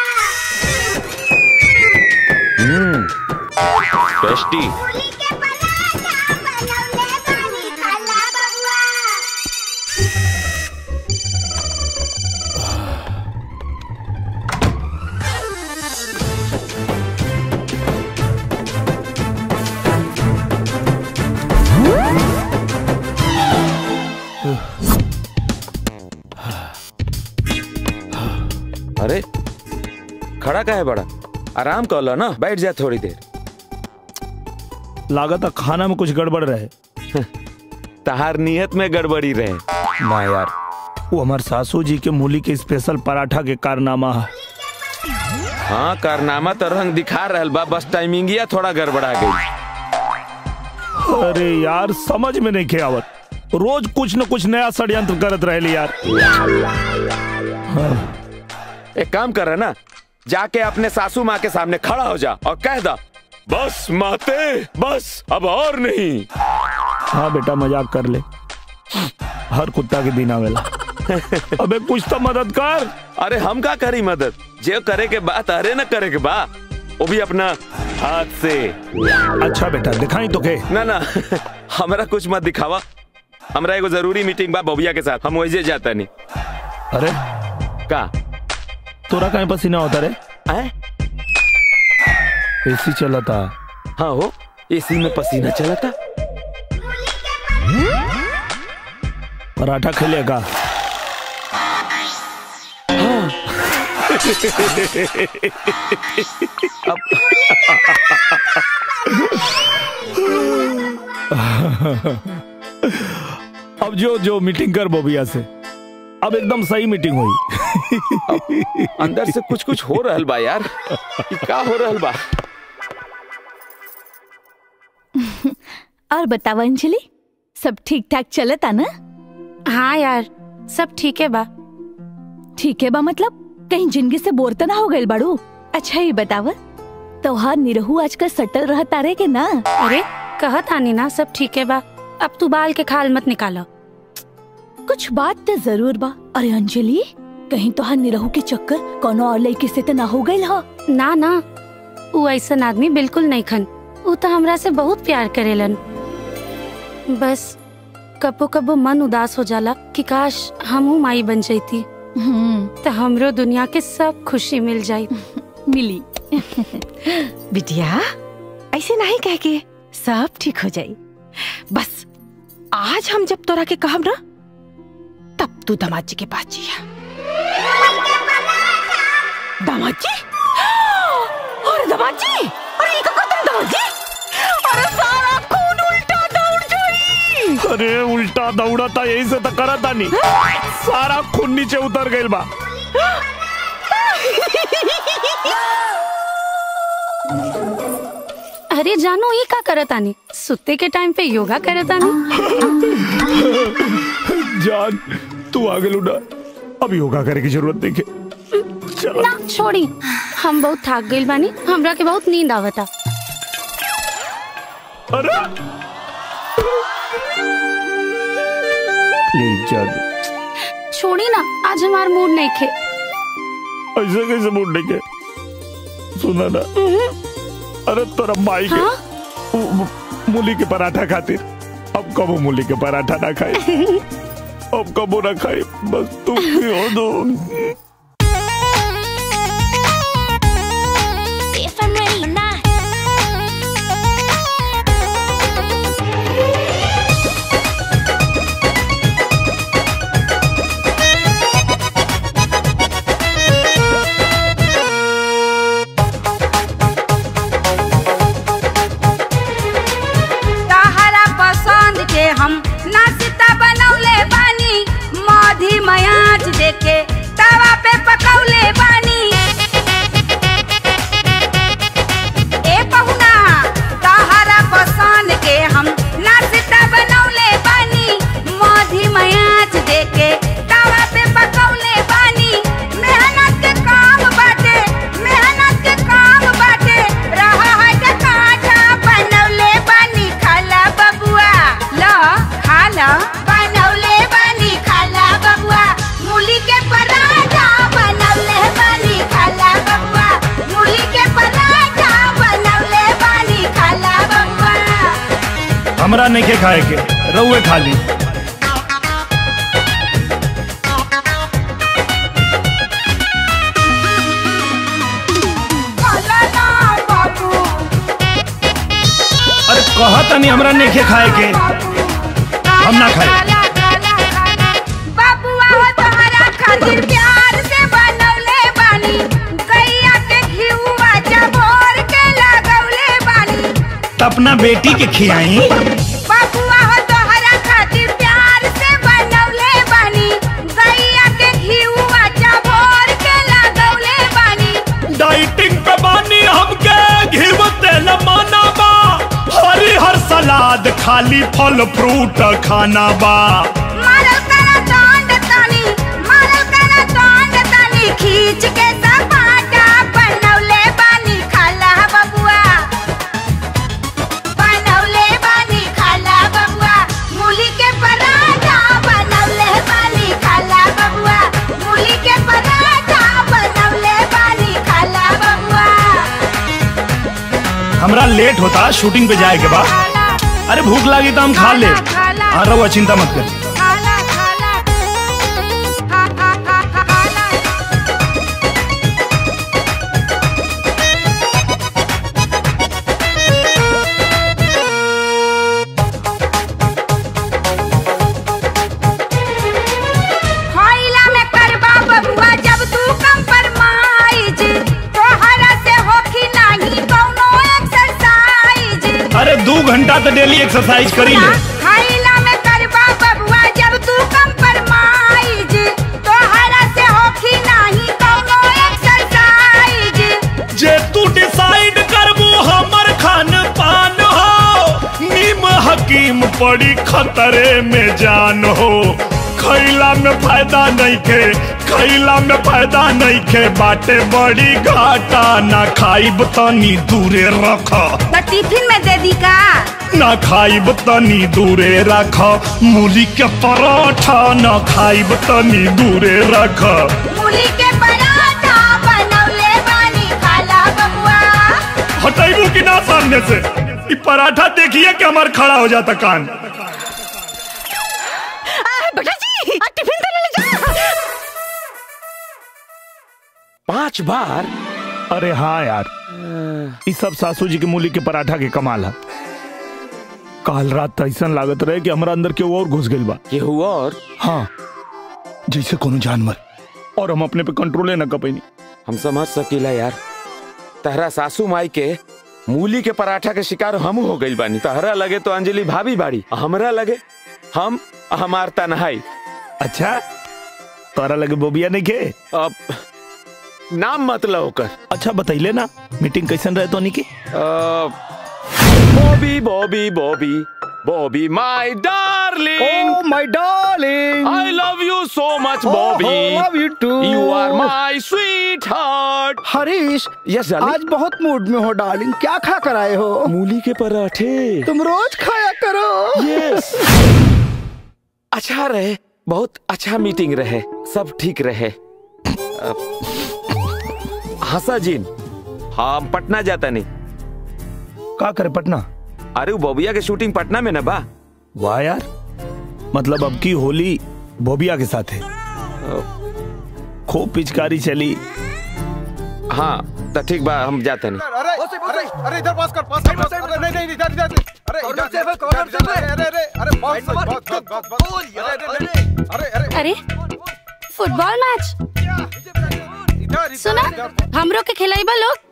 हम्म कश्ती। अरे खड़ा का है बड़ा, आराम कर लो ना, बैठ जा थोड़ी देर। लागत खाना में कुछ गड़बड़ रहे। तहार नियत में गड़बड़ी रहे ना यार, वो हमारे सासू जी के मूली के स्पेशल पराठा के कारनामा। हाँ कारनामा तो रंग दिखा रहल बा, बस टाइमिंग या थोड़ा गड़बड़ा गई। अरे यार समझ में नहीं आवत, रोज कुछ न कुछ नया षड्यंत्र करत रहे यार। हाँ। एक काम कर रहे ना, जाके अपने सासू माँ के सामने खड़ा हो जा और कह दा बस माते बस, अब और नहीं। हाँ बेटा मजाक कर ले, हर कुत्ता के दिन आवेला। अबे कुछ तो मदद कर। अरे हम का करी मदद, जो करे के बात अरे न करे के बा, वो भी अपना हाथ से। अच्छा बेटा दिखाई तो के ना ना। हमरा कुछ मत दिखावा, हमरा एगो जरूरी मीटिंग बा बॉबिया के साथ, हम वैसे जाता नहीं। अरे का तोरा कहीं पसीना होता रे? एसी चला था। हाँ हो, एसी में पसीना चला था। पराठा खिलेगा। हाँ। अब जो जो मीटिंग कर बॉबिया से, अब एकदम सही मीटिंग हुई। अंदर से कुछ कुछ हो रहल बा यार, क्या हो रहल बा? और बताओ अंजलि, सब ठीक ठाक चलता ना? हाँ यार सब ठीक है बा। ठीक है बा मतलब कहीं जिंदगी से बोर तो ना हो गए बाड़ू? अच्छा ये बताओ तोहार निरहुआ आजकल सटल रहता रे के ना? अरे कहत आनी ना सब ठीक है बा, अब तू बाल के खाल मत निकालो। कुछ बात तो जरूर बा। अरे अंजलि कहीं तो हर निरहु के चक्कर कोनो और लड़की से तो ना हो गई हो? ना ना वो ऐसा आदमी बिल्कुल नहीं खन, वो तो हमरा से बहुत प्यार करेलन। बस कबो कबो मन उदास हो जाला कि काश हमहू माई बन जाती तो हमरो दुनिया के सब खुशी मिल जाये। मिली। बिटिया ऐसे नहीं कह के, सब ठीक हो जाये। बस आज हम जब तोरा के कहब ना तब तू दामाद जी के पास जाइया। दामाद जी? और दामाद जी? अरे इका कतन दामाद जी? अरे सारा खून उल्टा दौड़ जाई। अरे उल्टा दौड़ा था यही से तो करा था नहीं। सारा खून नीचे उतर गए बा। अरे जानो ये का करता नहीं, सुते के टाइम पे योगा करता नहीं। जान तू आगे लूडा, अब योगा करे की जरूरत नहीं के। ना छोड़ी, हम बहुत थक गए बानी, हमरा के बहुत नींद आवता। अरे प्लीज जान छोड़ी ना, आज हमार मूड नहीं के। ऐसे कैसे मूड नहीं के? सुना ना अरे तोरा माई के हाँ? मूली के पराठा खातिर अब कबो मूली के पराठा ना खाए। अब कबो ना खाए, बस तुम भी हो दो। तवा पे हमरा नहीं के खाए के रहुए खा ली। अरे कहता नहीं हमरा नहीं के खाए के हम ना खाए। अपना बेटी के खियाई बबुआ हो तोहरा खातिर प्यार से बनौले बानी, गैया के घीउवा चबोर के लगौले बानी, डाइटिंग पे बानी हमके घीव तेल माना बा, हरी हर सलाद खाली फल फ्रूट खाना बा, मारल करा तांड तानी मारल करा तांड तानी खींच के हमरा लेट होता शूटिंग पे जाए के बाद। अरे भूख लगी तो हम खा ले। हाँ रहुआ चिंता मत कर। घंटा तो डेली एक्सरसाइज करी ले। खाइला में करबा बबुआ जब तू कंपरमाइज, तोहरा से होखी नाही कोनो एक्सरसाइज, जे तू डिसाइड करबू हमर खान पान हो, नीम हकीम पड़ी खतरे में जान हो, खैला में फायदा नहीं के खैला में फायदा नहीं के बाटे बड़ी घाटा, ना खाइब तनी दूरे रखा टिफिन में दे दी का, ना खाइब तनी दूरे रख, मूली के पराठा ना खाइब तनी दूरे रख, मूली के पराठा बनौले बानी खाला बबुआ। हटाइबू कि ना सामने से इ पराठा, देखिए कि हमार खड़ा हो जाता कान। पांच बार अरे हाँ यार, इस सब सासू जी के मूली के पराठा के कमाल है। काल रात ऐसा लागत रहे कि हमरा अंदर केहू और घुस गइल बा, केहू और। हाँ जैसे कोनो जानवर, और हम अपने पे कंट्रोले न कर पाइनी। हम समझ सकीला यार, तहरा सासू माई के मूली के पराठा के शिकार हम हो गइल बानी। तहरा लगे तो अंजलि भाभी बाड़ी, हमरा लगे हम हमार तन्हाई। अच्छा तहरा लगे बोबिया नहीं के अब नाम मतलब कर। अच्छा बताइले ना मीटिंग कैसन रहे तो नहीं की। Bobby Bobby Bobby Bobby my darling, oh my darling, I love you so much Bobby, love you too, you are my sweetheart. Harish yes आज बहुत मूड में हो डार्लिंग, क्या खा कर आए हो? मूली के पराठे, तुम रोज खाया करो। यस अच्छा रहे, बहुत अच्छा मीटिंग रहे, सब ठीक रहे। हसा जीन हम पटना जाता नहीं का करे पटना? अरे वो बॉबिया के शूटिंग पटना में ना बा। वाह यार, मतलब अब की होली बॉबिया के साथ है। खूब पिचकारी चली। हाँ तो ठीक बा, हम जाते नहीं। अरे अरे अरे इधर पास कर, पास कर, नहीं नहीं इधर इधर, अरे कॉर्नर से कॉर्नर से, अरे अरे अरे बॉल बॉल, अरे अरे अरे अरे फुटबॉल मैच सुना हमरो के खिलाइबा लोग।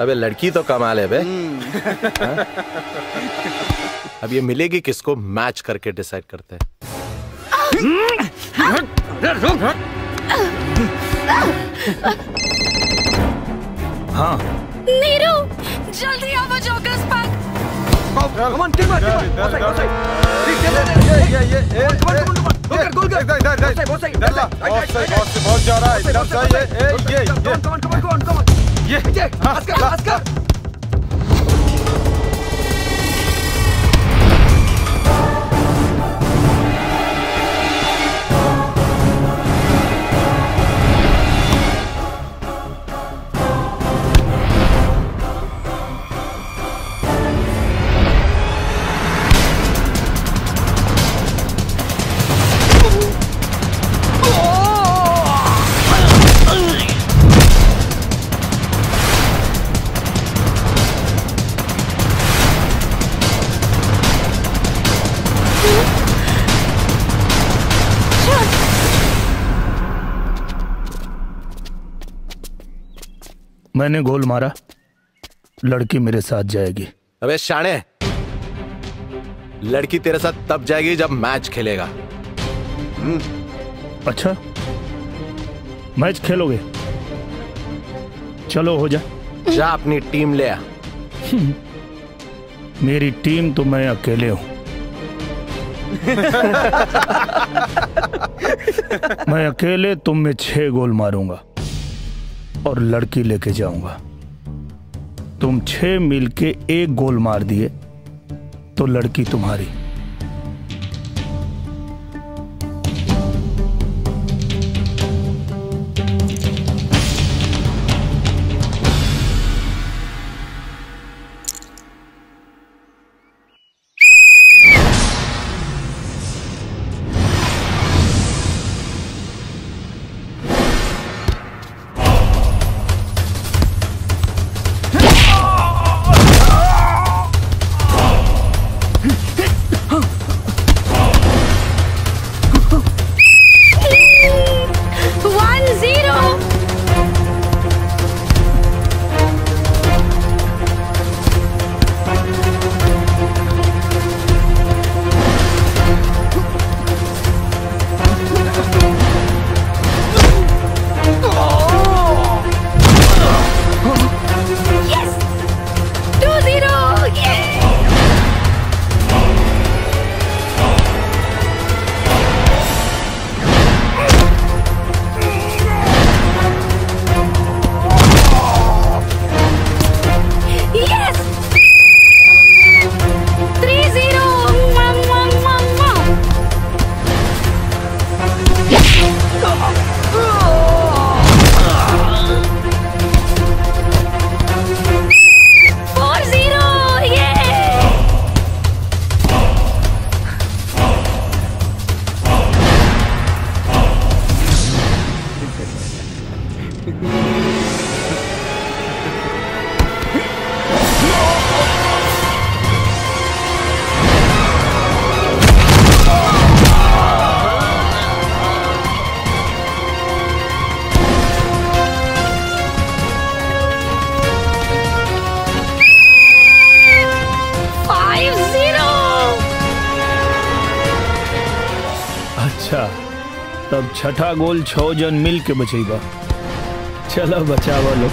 अबे लड़की तो कमाल है बे। अब ये मिलेगी किसको मैच करके डिसाइड करते हैं। हाँ नीरू जल्दी आओ जोकर्स पार्क। मैंने गोल मारा, लड़की मेरे साथ जाएगी। अबे शाणे, लड़की तेरे साथ तब जाएगी जब मैच खेलेगा। अच्छा, मैच खेलोगे? चलो हो जा, जा अपनी टीम ले आ। मेरी टीम तो मैं अकेले हूँ। मैं अकेले तुम में छह गोल मारूंगा और लड़की लेके जाऊंगा। तुम छह मिलके एक गोल मार दिए तो लड़की तुम्हारी। तब छठा गोल छह जन मिल के बचेगा। चला बचावा लो।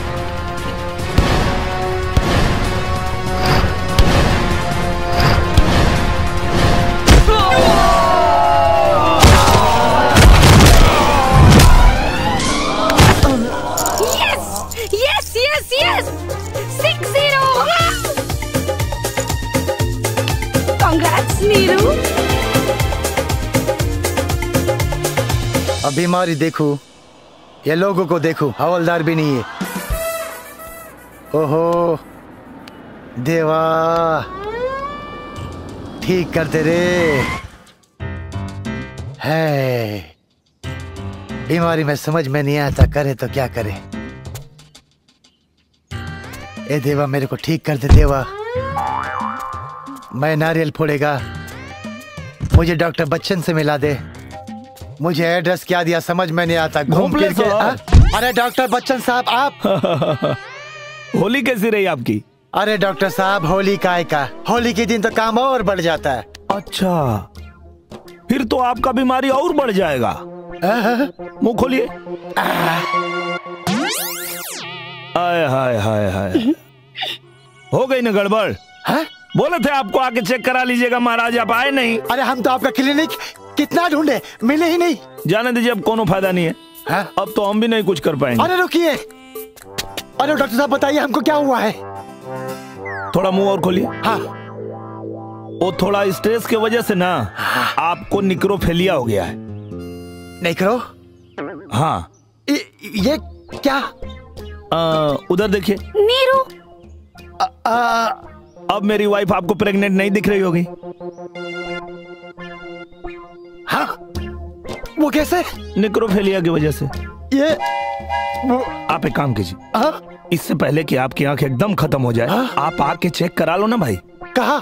बीमारी देखो, ये लोगों को देखो, हवलदार भी नहीं है। ओहो देवा, ठीक करते रे। है बीमारी में समझ में नहीं आता, करे तो क्या करे। ए देवा मेरे को ठीक कर दे देवा। मैं नारियल फोड़ेगा, मुझे डॉक्टर बच्चन से मिला दे। मुझे एड्रेस क्या दिया समझ में नहीं आता। घूम ले के, अरे डॉक्टर बच्चन साहब आप। होली कैसी रही आपकी? अरे डॉक्टर साहब होली काय का, होली के दिन तो काम और बढ़ जाता है। अच्छा, फिर तो आपका बीमारी और बढ़ जाएगा। मुंह खोलिए। हाय हाय हाय हाय, हो गई ना गड़बड़। बोले थे आपको आके चेक करा लीजिएगा महाराज, आप आए नहीं। अरे हम तो आपका क्लिनिक कितना ढूंढे, मिले ही नहीं। जाने दीजिए, अब कोनो फायदा नहीं है, है? अब तो हम भी नहीं कुछ कर पाएंगे। अरे रुकिए, अरे डॉक्टर साहब बताइए हमको क्या हुआ है। थोड़ा मुंह और खोलिए। हाँ। वो थोड़ा स्ट्रेस के वजह से ना, हाँ। आपको निक्रोफेलिया हो गया है। निक्रो? हाँ। य, ये क्या? आ, उधर देखिए। नीरू। अब मेरी वाइफ आपको प्रेग्नेंट नहीं दिख रही होगी। हाँ? वो कैसे? निक्रोफेलिया की वजह से। ये वो... आप एक काम कीजिए, इससे पहले कि आपकी आंख एकदम खत्म हो जाए, हा? आप आके चेक करा लो ना भाई। कहाँ?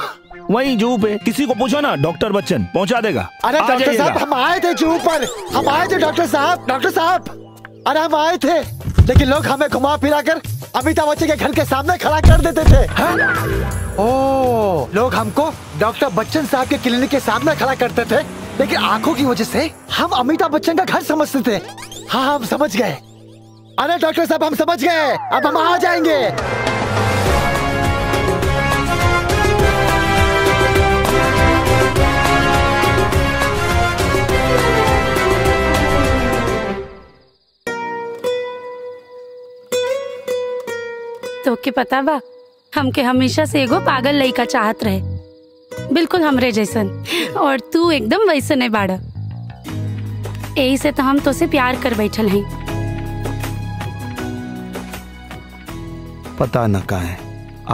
वही जू पे। किसी को पूछो ना, डॉक्टर बच्चन पहुंचा देगा। अरे डॉक्टर साहब हम आए थे जू पर, हम आए थे डॉक्टर साहब, डॉक्टर साहब अरे हम आए थे, लेकिन लोग हमें घुमा फिरा कर अमिताभ बच्चन के घर के सामने खड़ा कर देते थे। ओह, लोग हमको डॉक्टर बच्चन साहब के क्लिनिक के सामने खड़ा करते थे, लेकिन आंखों की वजह से हम अमिताभ बच्चन का घर समझते थे। हाँ हम समझ गए। अरे डॉक्टर साहब हम समझ गए, अब हम आ जाएंगे। तो के पता बा, हमके हमेशा से एगो पागल लड़का चाहत रहे, बिल्कुल हमरे जैसन, और तू एकदम वैसन है बाड़ा। यही से तो हम तो से प्यार कर बैठल हैं। पता न काहे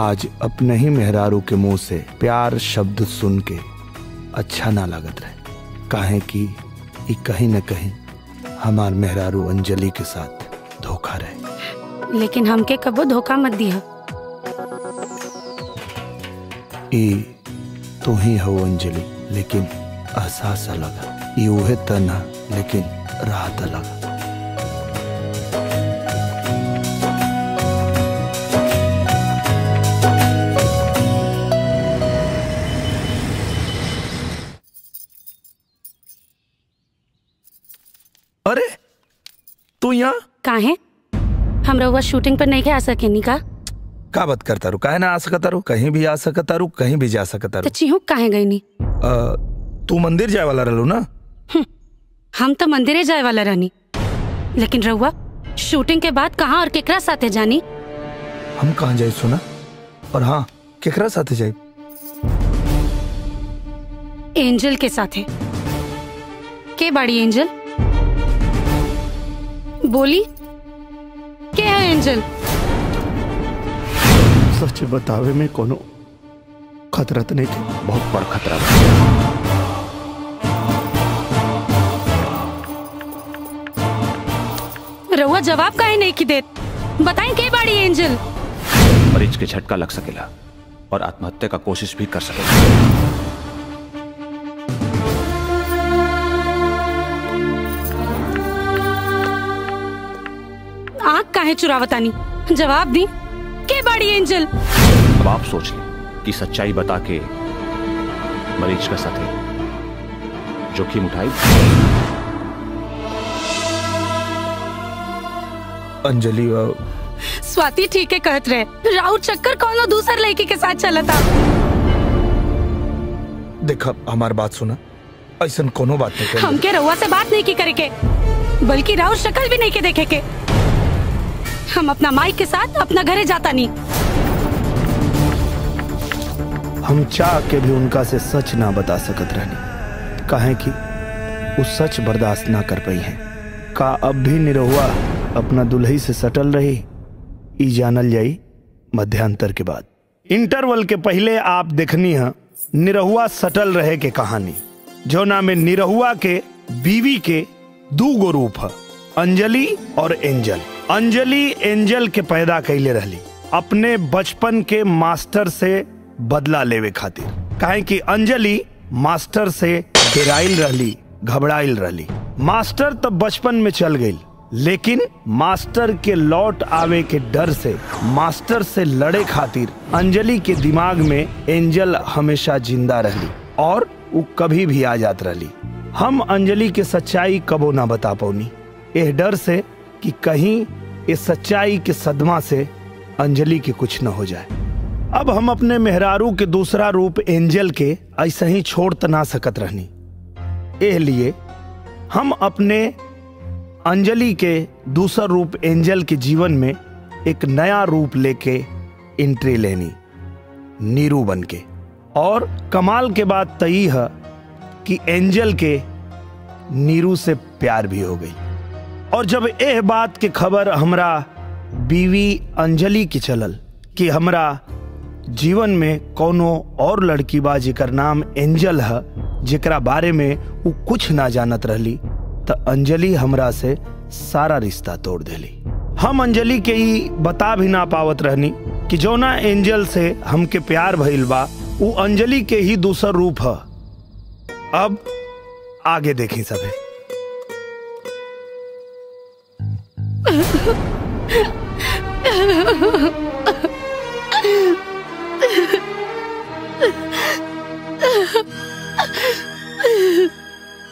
आज अपने ही मेहरारू के मुंह से प्यार शब्द सुन के अच्छा ना लागत रहे, काहे कि कहीं न कहीं हमार मेहरारू अंजलि के साथ धोखा रहे। लेकिन हमके कबो धोखा मत दिया। ई तो ही हो अंजलि, लेकिन एहसास अलग है। उहे तना लेकिन राहत अलग। अरे तू यहाँ काहे? हम रहुआ शूटिंग पर नहीं के आ सके नी का? का बात करता रू, काहे ना आ सकता रू, कहीं भी आ सकता रू, कहीं भी जा सकता रू। तो चिहू काहे गई नी? तू मंदिर जाए वाला रहलू ना? हम तो मंदिरे जाए वाला रहनी, लेकिन रहुआ शूटिंग के बाद कहाँ और केकरा साथे जानी? हम कहाँ जाए सुना? और हाँ केकरा साथे जाए? एंजल के साथे। के बाड़ी एंजल? बोली के है एंजल? सच बतावे में कोनो खतरा तो नहीं थी? बहुत बड़ा खतरा। रहुआ जवाब काहे नहीं की देत? बताएं के बाड़ी एंजल? मरीज के झटका लग सकेला और आत्महत्या का कोशिश भी कर सकेला। काहे चुरावतानी? जवाब दी के बड़ी एंजल? अब आप सोच ले कि सच्चाई बता के मरीज का साथे जोखिम उठाई। अंजलि स्वाति ठीक है कहत रहे, राहुल चक्कर कोनो दूसर लड़की के साथ चला था। देखा हमार बात सुना, ऐसा कोनो बात नहीं। हमके रहुआ से बात नहीं की करे के, बल्कि राहुल शक्ल भी नहीं के देखे के। हम अपना माइक के साथ अपना घरे जाता नहीं। हम चाह के भी उनका से सच ना बता सकत रहनी, काहे कि वो सच बर्दाश्त ना कर पाई है। का अब भी निरहुआ अपना दुल्ही से सटल रही, ई जानल जाई मध्यांतर के बाद। इंटरवल के पहले आप देखनी है निरहुआ सटल रहे के कहानी, जोना में निरहुआ के बीवी के दू गो रूप है, अंजलि और एंजल। अंजलि एंजल के पैदा कैले रहली अपने बचपन के मास्टर से बदला लेवे खातिर, काहे कि अंजलि मास्टर से डराइल रहली, घबराइल रहली। मास्टर तब बचपन में चल गई, लेकिन मास्टर के लौट आवे के डर से मास्टर से लड़े खातिर अंजलि के दिमाग में एंजल हमेशा जिंदा रहली और वो कभी भी आ जात रहली। हम अंजलि के सच्चाई कबो ना बता पौनी, एह डर से कि कहीं इस सच्चाई के सदमा से अंजलि के कुछ न हो जाए। अब हम अपने मेहरारू के दूसरा रूप एंजल के ऐसे ही छोड़ त ना सकत रहनी, एह लिए हम अपने अंजलि के दूसर रूप एंजल के जीवन में एक नया रूप लेके एंट्री लेनी, नीरू बन के। और कमाल के बात तो यह है कि एंजल के नीरू से प्यार भी हो गई। और जब एह बात के खबर हमरा बीवी अंजलि की चलल कि हमरा जीवन में कोनो और लड़की बा जेकर नाम एंजल है, जेकरा बारे में वो कुछ ना जानत रहली, तो अंजलि हमरा से सारा रिश्ता तोड़ देली। हम अंजलि के ही बता भी ना पावत रहनी कि जोना एंजल से हमके प्यार भइल बा वो अंजलि के ही दूसर रूप है। अब आगे देखी सबे।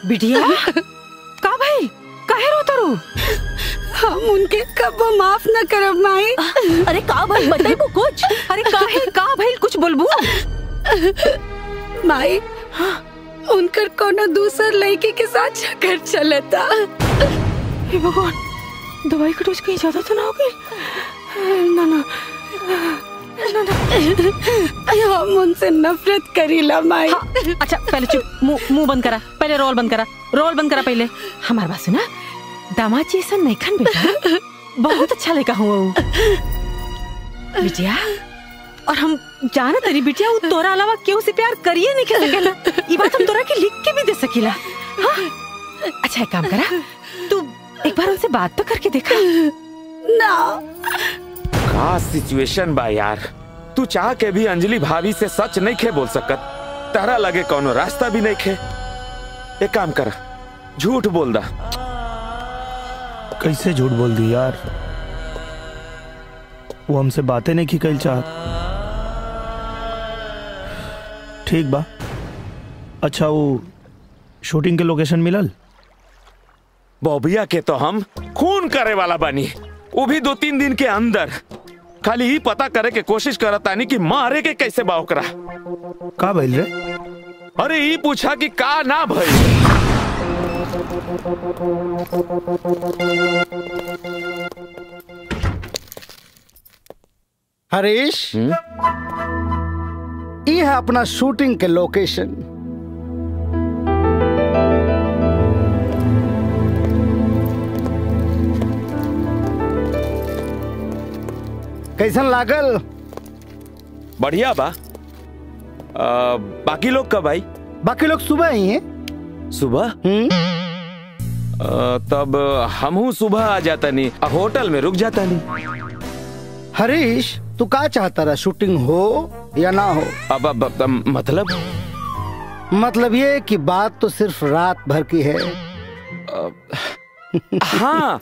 बिटिया का भाई काहे रोता रो? हम उनके कब माफ न करब माई। अरे का भाई बताई को कुछ। अरे काहे का भाई कुछ बोलबू माई? उनकर कोनो दूसर लड़की के साथ चक्कर चलता। हे भगवान, दवाई का डोज कहीं ज्यादा तो ना हो गई? ना ना ना ना, हम उनसे नफरत करीला माई। हाँ, अच्छा पहले चुप, मुंह बंद करा, पहले रोल बंद करा, रोल बंद करा पहले। हमारे बात सुना, दामाद जी ऐसा नहीं खान बेटा, बहुत अच्छा लेखा हूँ विजया। और हम जाना तेरी बिटिया वो तोरा अलावा क्यों से प्यार करिए नहीं कर सकेला। ये बात हम तोरा के लिख के भी दे सकेला। हाँ? अच्छा एक काम करा, तू एक बार उनसे बात तो करके देखा ना। का सिचुएशन बा यार, तू चाह के भी अंजलि भाभी से सच नहीं खे बोल सकत। तारा लगे कोनो रास्ता भी नहीं खे। एक काम करा, झूठ बोल दा। कैसे झूठ बोल दी यार? वो हमसे बातें नहीं की कल चाह। ठीक बा। अच्छा वो शूटिंग के लोकेशन मिलल? बॉबिया के तो हम खून करे वाला बनी, वो भी दो तीन दिन के अंदर। खाली ही पता करे के कोशिश करतानी कि मारे के कैसे बाउकरा। का भइल रे? अरे ये पूछा कि का ना भइल। हरीश यह है अपना शूटिंग के लोकेशन। कैसन लागल? बढ़िया बा। आ, बाकी लोग कब आई? बाकी लोग सुबह आई हैं। सुबह? हम्म। तब हमहू सुबह आ जाता नहीं, होटल में रुक जाता नहीं। हरीश तू क्या चाहता रहा, शूटिंग हो या ना हो? अब, अब, अब, अब मतलब मतलब ये कि बात तो सिर्फ रात भर की है। हाँ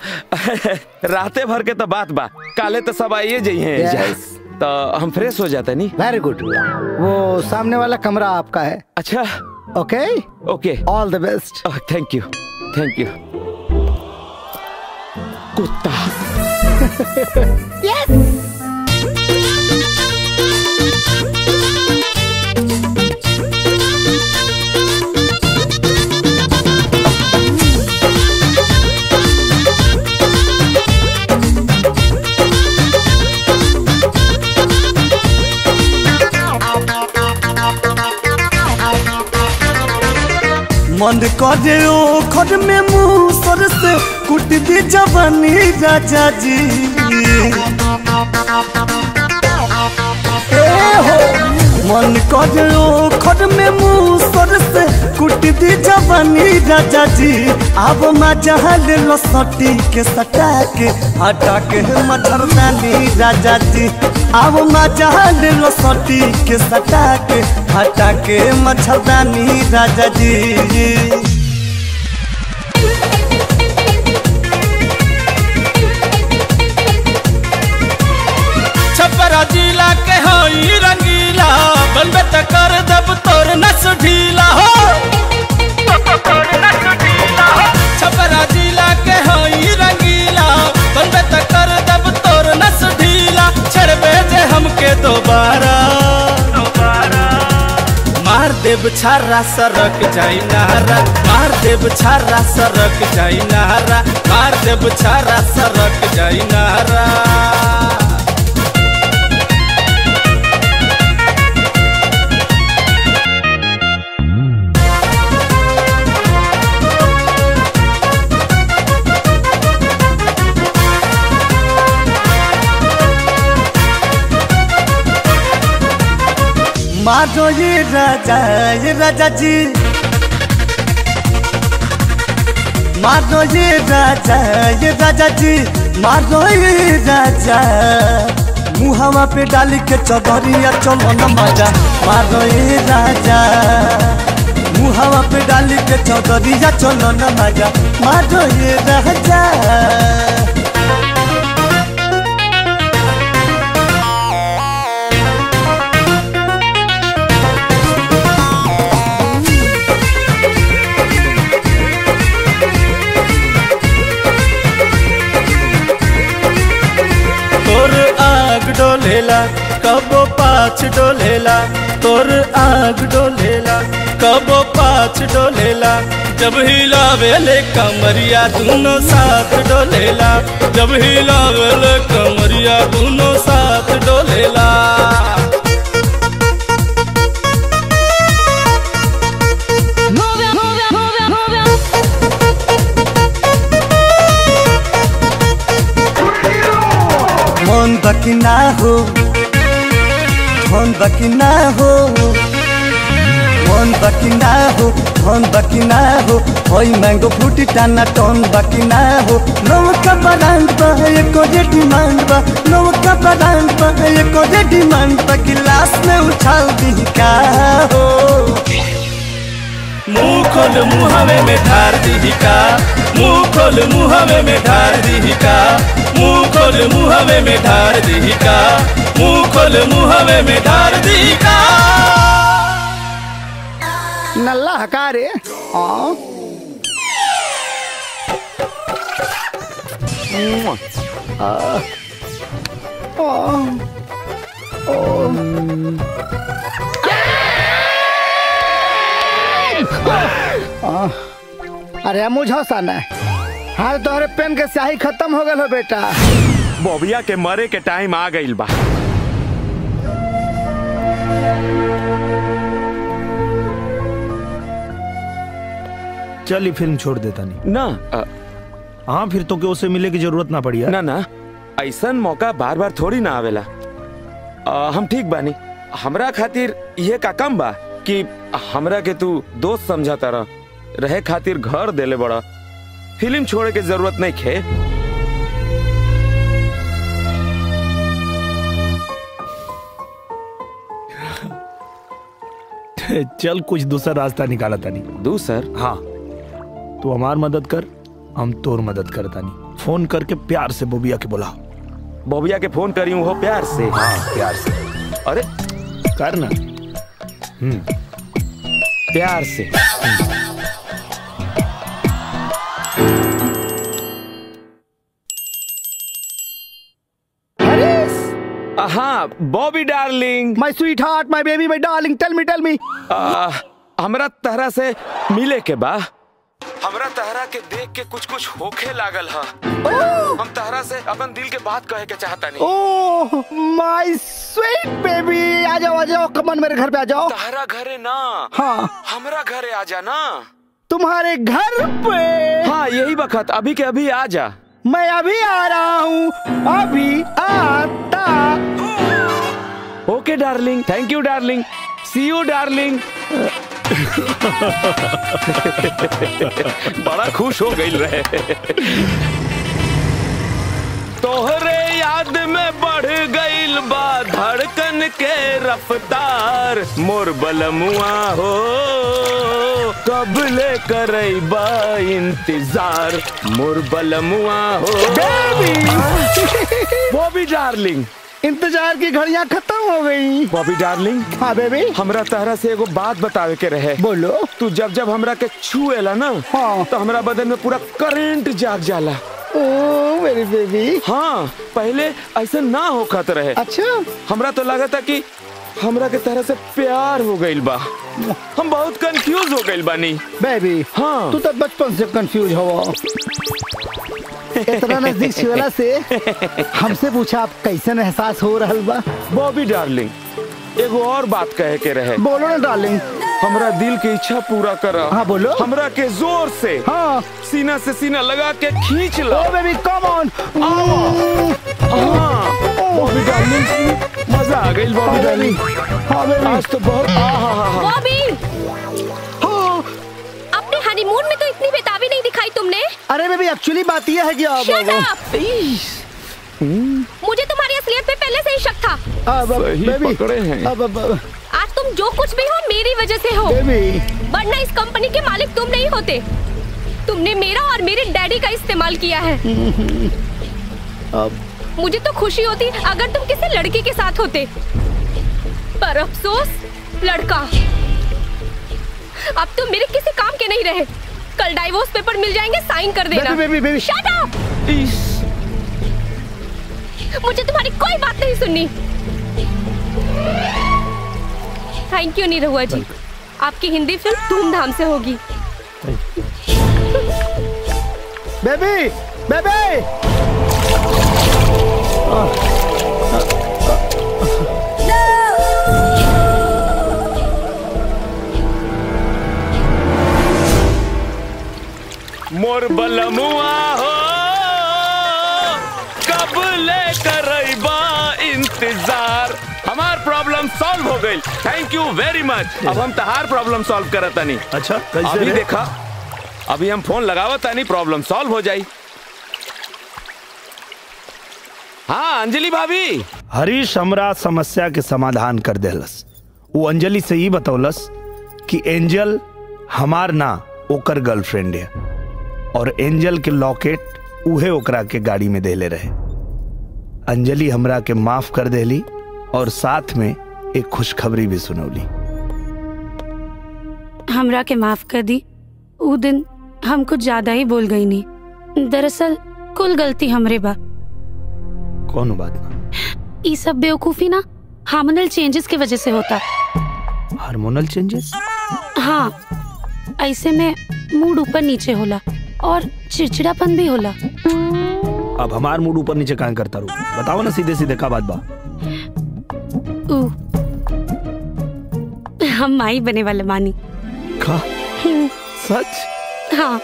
राते भर के तो बात बा, काले तो सब आइए जी हैं। yes. तो हम फ्रेश हो जाते नहीं? Very good. वो सामने वाला कमरा आपका है। अच्छा okay okay, all the best. Thank you thank you. कुत्ता। yes! मन करे ओखर में मुँह सर से कुट दी जवानी राजा जी। ए हो मन करे ओखर में मुँह सर से कुट दी जवानी राजा जी। अब माँ जहाँ ले लो सटी के सटा के हटा के मच्छरदानी राजा जी। अब माँ जहाँ ले लो सटी के सटा के हटा के मच्छरदानी राजा जी। छपरा जिला के हो रंगीला, बनबे त कर दब तोर नस ढीला हो। छपरा जिला के हो रंगीला, बनबे त कर दब तोर नस ढीला। छड़बे जे हमके दोबारा दोबारा, मार देव छारा सरक जाई नहरा। मार देव छारा सरक जाई नहरा। मार देव छारा सरक जाई नहरा। मारो ये राजा ये राजा जी, मारो ये राजा ये राजा जी, मारो ये राजा। मुहावा पे डाल के चौधरिया चलो न मजा। मारो ये राजा, मुहावा पे डाल के चौधरिया चलो न मजा। मारो ये राजा। कबो पाछ डोलेला तोर आग डोलेला, कबो पाछ डोलेला जब हिलावेले कमरिया दोनों साथ डोलेला, जब हिलावेले कमरिया दोनों साथ डोलेला। फोन बाकी ना हो, फोन बाकी ना हो, फोन बाकी ना हो, फोन बाकी ना हो, ओई मैंगो फूटी टाना टोन बाकी ना हो। लोग का ब्रांड पर ये कोई डिमांड पर, लोग का ब्रांड पर ये कोई डिमांड पर, गिलास में उछाल दी का हो। मुँह खोल मुँह में ढार दी का, मुँह खोल मुँह में ढार दी का, मुँह खोल मुँह में ढार दी का, मुँह खोल मुँह में ढार दी का। नल्ला हकारे आ, अरे मुझे साना हाल तोहरे पेन के स्याही खत्म हो गल हो बेटा। बॉबिया के मरे के टाइम आ गइल बा। चल ये फिल्म छोड़ देता नहीं ना। हाँ फिर तो के उसे मिले की जरूरत ना पड़ी। ना ना ऐसा मौका बार बार थोड़ी ना आवेला। आ, हम ठीक बानी। हमरा खातिर ये का कम बा कि हमरा के तू दोस्त समझाता रह, रहे खातिर घर देले बड़ा। फिल्म छोड़े के जरूरत नहीं खे। चल कुछ दूसरा रास्ता निकाला था नहीं। दूसर? हाँ तू हमार मदद कर, हम तोर मदद करता नहीं। फोन करके प्यार से बॉबिया के बोला। बॉबिया के फोन करी हो प्यार से? हाँ प्यार से। अरे करना प्यार से। हाँ Bobby darling, my sweetheart, my baby, my darling, tell me tell me. हमरा तहरा से मिले के बा। हमरा तहरा के देख के कुछ कुछ होखे लागल है। हम तहरा से अपन दिल के बात कहे के चाहता नहीं। ओह माय स्वीट बेबी, आ जाओ आ जाओ, कमन मेरे घर पे आ जाओ। तहरा घरे ना? हाँ हमरा घरे आ जा ना। तुम्हारे घर पे? हाँ यही वक्त, अभी के अभी आ जा। मैं अभी आ रहा हूँ, अभी आता। Okay darling, thank you darling, see you darling. बड़ा खुश हो गई रहे। तोहरे याद में बढ़ गईल बा धड़कन के रफ्तार, मोर बलमुआ हो कब ले करई बा इंतजार, मोर बलमुआ हो। बॉबी डार्लिंग इंतजार की घड़ियां खत्म हो गई। Bobby darling. हाँ बेबी। हमरा तहरा से एगो बात बतावे के रहे। बोलो। तू जब जब हमरा के छुएला ना, हाँ तो हमरा बदन में पूरा करंट जाग जाला। ओ मेरी बेबी। हाँ पहले ऐसा ना हो खाते रहे। अच्छा हमरा तो लगा था कि हमरा के तरह से प्यार हो गई बा। हम बहुत कंफ्यूज हो गई बानी बेबी। हाँ तू तो बचपन से कंफ्यूज हो। इतना नजदीक शिवला से हमसे पूछा आप कैसन एहसास हो रहल बा। बॉबी डार्लिंग एगो और बात कहे के रहे। बोलो ना डार्लिंग। हमरा दिल की इच्छा पूरा करा। हाँ बोलो। हमरा के जोर से, हाँ सीना से सीना लगा के खींच लो। ओ बेबी कम ऑन। हाँ बॉबी डार्लिंग मजा आ गई बॉबी डार्लिंग। हाँ बेबी आज तो बहुत। बॉबी अपने हनीमून में तो इतनी बेताबी नहीं दिखाई तुमने। अरे बेबी एक्चुअली बात यह है कि मुझे तुम्हारी असलियत पे पहले से ही शक था। अब बेबी पकड़े हैं। अब आज तुम जो कुछ भी हो मेरी वजह से हो बेबी, वरना इस कंपनी के मालिक तुम नहीं होते। तुमने मेरा और मेरे डैडी का इस्तेमाल किया है। अब मुझे तो खुशी होती अगर तुम किसी लड़के के साथ होते, पर अफसोस लड़का। अब तुम मेरे किसी काम के नहीं रहे। कल डाइवोर्स पेपर मिल जाएंगे, साइन कर देना। Baby baby shut up. मुझे तुम्हारी कोई बात नहीं सुननी। थैंक यू निरहुआ जी, आपकी हिंदी फिल्म धूमधाम से होगी। Baby, baby! मोर बलमुआ हो कब ले करइबा इंतजार। हमार प्रॉब्लम सॉल्व हो गई, थैंक यू वेरी मच। अब हम तहार प्रॉब्लम सॉल्व करत तानी। अच्छा अभी देखा, अभी हम फोन लगावत तानी, प्रॉब्लम सॉल्व हो जाई। हाँ अंजलि भाभी, हरीश हमरा समस्या के समाधान कर देलस। वो अंजलि से ही बतौलस कि एंजल हमार ना ओकर गर्लफ्रेंड है और एंजल के लॉकेट उहे ओकरा के गाड़ी में देले रहे। अंजलि हमरा के माफ कर देली और साथ में एक खुशखबरी भी सुनौली। हमरा के माफ कर दी। वो दिन हम कुछ ज्यादा ही बोल गई नहीं, दरअसल कुल गलती हमरे बा। कौन बात ना, ये सब बेवकूफी ना हार्मोनल चेंजेस के वजह से होता। Hormonal changes? हाँ, ऐसे में मूड ऊपर नीचे होला और चिड़चिड़ापन भी होला। अब हमार मूड ऊपर नीचे काहे करता रहू, बताओ ना सीधे सीधे का बात बा। हम माई बने वाले मानी। का? सच? हाँ।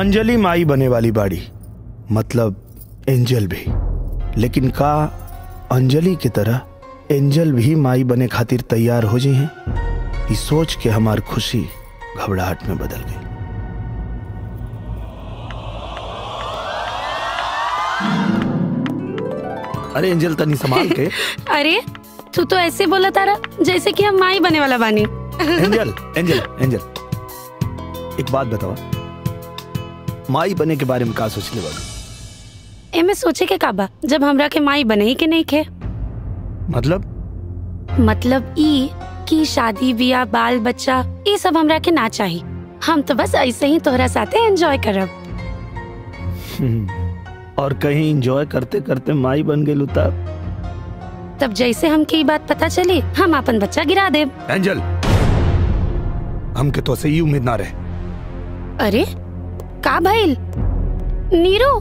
अंजलि माई बने वाली बाड़ी, मतलब एंजल भी, लेकिन का अंजलि की तरह एंजल भी माई बने खातिर तैयार हो जी हैं? इस सोच के हमार खुशी घबराहट में बदल गई। अरे एंजल तनी संभाल के। अरे तू तो ऐसे बोला तारा जैसे कि हम माई बने वाला बानी। एंजल एंजल एंजल एक बात बताओ, माई बने के बारे में का सोचले बानी? एमे सोचे के का बा जब हमरा के माई बने ही के नहीं खे। मतलब मतलब ई की शादी ब्याह बाल बच्चा ये सब हमरा के ना चाहिए। हम तो बस ऐसे ही तोहरा साथे एंजॉय करब। और कहीं एंजॉय करते करते माई बन गई लुता, तब जैसे हमके ये बात पता चली हम अपन बच्चा गिरा देब। एंजल हमके तो से ही उम्मीद ना रहे। अरे का भइल नीरू?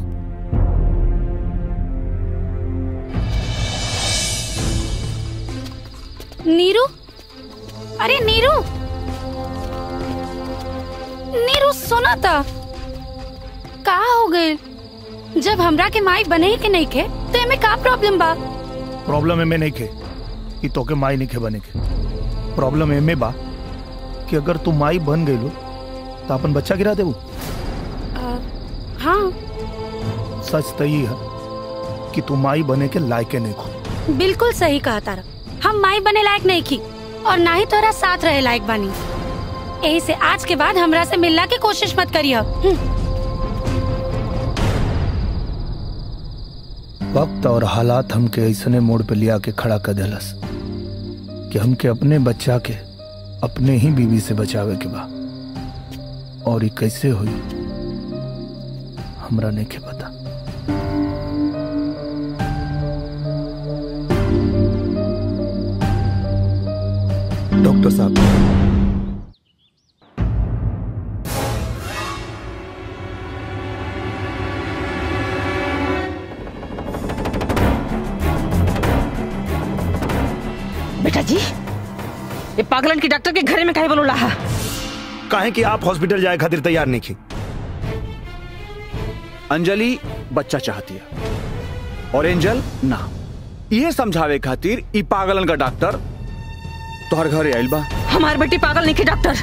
नीरू, अरे नीरू, नीरू सुना था का हो गए? जब हमरा के माई बने ही के नहीं खे तो एमे का प्रॉब्लम बा? प्रॉब्लम एमे नहीं खे कि तो के माई नहीं खे बने के। प्रॉब्लम एमे बा कि अगर तू माई बन गई लो तो अपन बच्चा गिरा देबू। हाँ सच तो ये है कि तू माई बने के लायक नहीं खो। बिल्कुल सही कहा तारा, हम माई बने लायक नहीं की और ना ही तोरा साथ रहे लायक बानी। यही से आज के बाद हमरा से मिलना की कोशिश मत करियो। वक्त और हालात हमके ऐसने मोड़ पे लिया के खड़ा कर देलस कि हमके अपने बच्चा के अपने ही बीवी से बचावे के बा, और ये कैसे हुई हमरा नहीं के पता। डॉक्टर साहब, बेटा जी ये पागलन की डॉक्टर के घरे में काहे बोलूला है? काहे कि आप हॉस्पिटल जाए खातिर तैयार नहीं थी। अंजलि बच्चा चाहती है और एंजल ना, ये समझावे खातिर ये पागलन का डॉक्टर तोहर घर आइल बा। हमार बेटी पागल नहीं के डॉक्टर,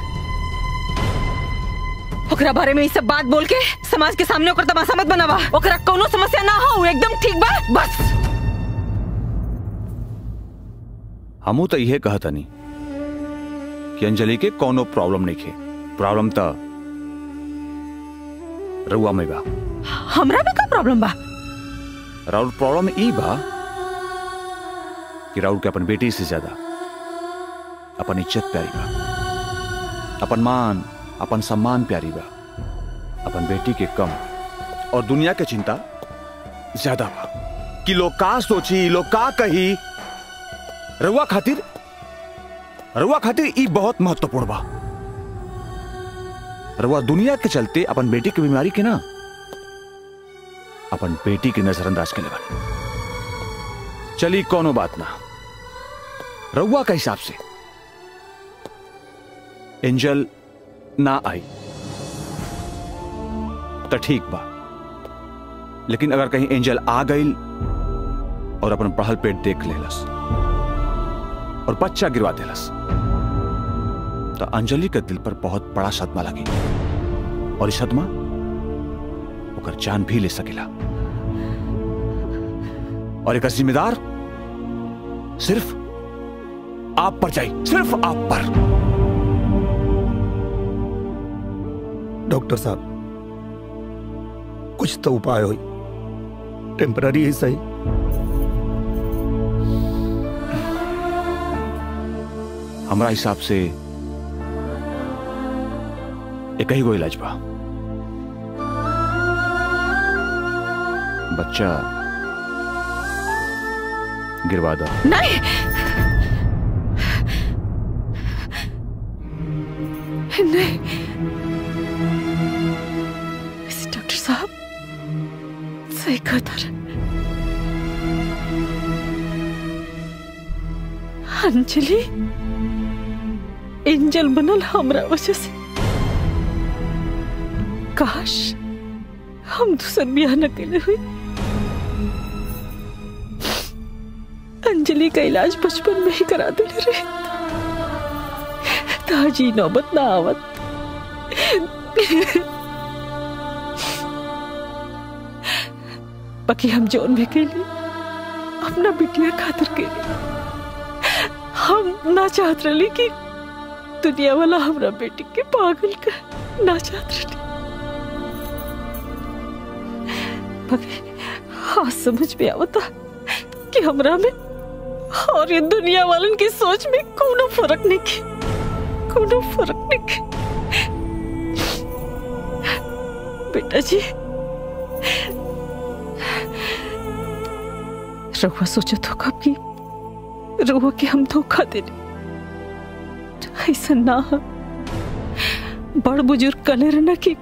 ओकरा बारे में ये सब बात बोल के समाज के सामने ओकर तमाशा मत बनावा। ओकरा कोनो समस्या ना हो, एकदम ठीक बा बस। हमू तो यह कहता नहीं कि अंजलि के कोनो प्रॉब्लम नहीं खे, प्रॉब्लम तो रहुआ में बा। हमरा में का प्रॉब्लम बा? राहुल प्रॉब्लम ई बा कि राहुल के अपन बेटी से ज्यादा अपन इज्जत प्यारी बा, अपन मान अपन सम्मान प्यारी बा, अपन बेटी के कम और दुनिया की चिंता ज्यादा बा कि लोग का सोची, लोग का कही। रहुआ खातिर रहुआ खातिर ई बहुत महत्वपूर्ण बा। रहुआ दुनिया के चलते अपन बेटी की बीमारी के ना अपन बेटी की नजरअंदाज के लगा। चली कोनो बात ना, रहुआ के हिसाब से एंजल ना आई तो ठीक बा, लेकिन अगर कहीं एंजल आ गई और अपन पढ़ल पेट देख लेलस और बच्चा गिरवा देलस तो अंजलि के दिल पर बहुत बड़ा सदमा लगी और इस सदमा उकर जान भी ले सकेला। और एक जिम्मेदार सिर्फ आप पर जाई, सिर्फ आप पर। डॉक्टर साहब कुछ तो उपाय हो, टेम्पररी ही सही। हमारा हिसाब से एक ही कोई इलाज बा। बच्चा गिरवा दो। नहीं, नहीं। अंजलि एंजल बनल हमरा वजह से। काश हम दूसर ब्याह न कैले हुई। अंजलि का इलाज बचपन में ही करा देले रहे ताजी नौबत ना आवत। बाकी हम जौन भी कैली अपना बिटिया खातिर कैली। हम ना चाहत रही कि दुनिया वाला हमरा बेटी के पागल का ना चाहत रही। हाँ समझ में आवता कि हमरा में और ये दुनिया वालन की सोच में कोनो फर्क नहीं की, कोनो फर्क नहीं की। बेटा जी रघुआ सोचा तो कब की रोह के हम धोखा देने ऐसा ना। बड़ बुजुर्ग कहले रहना कि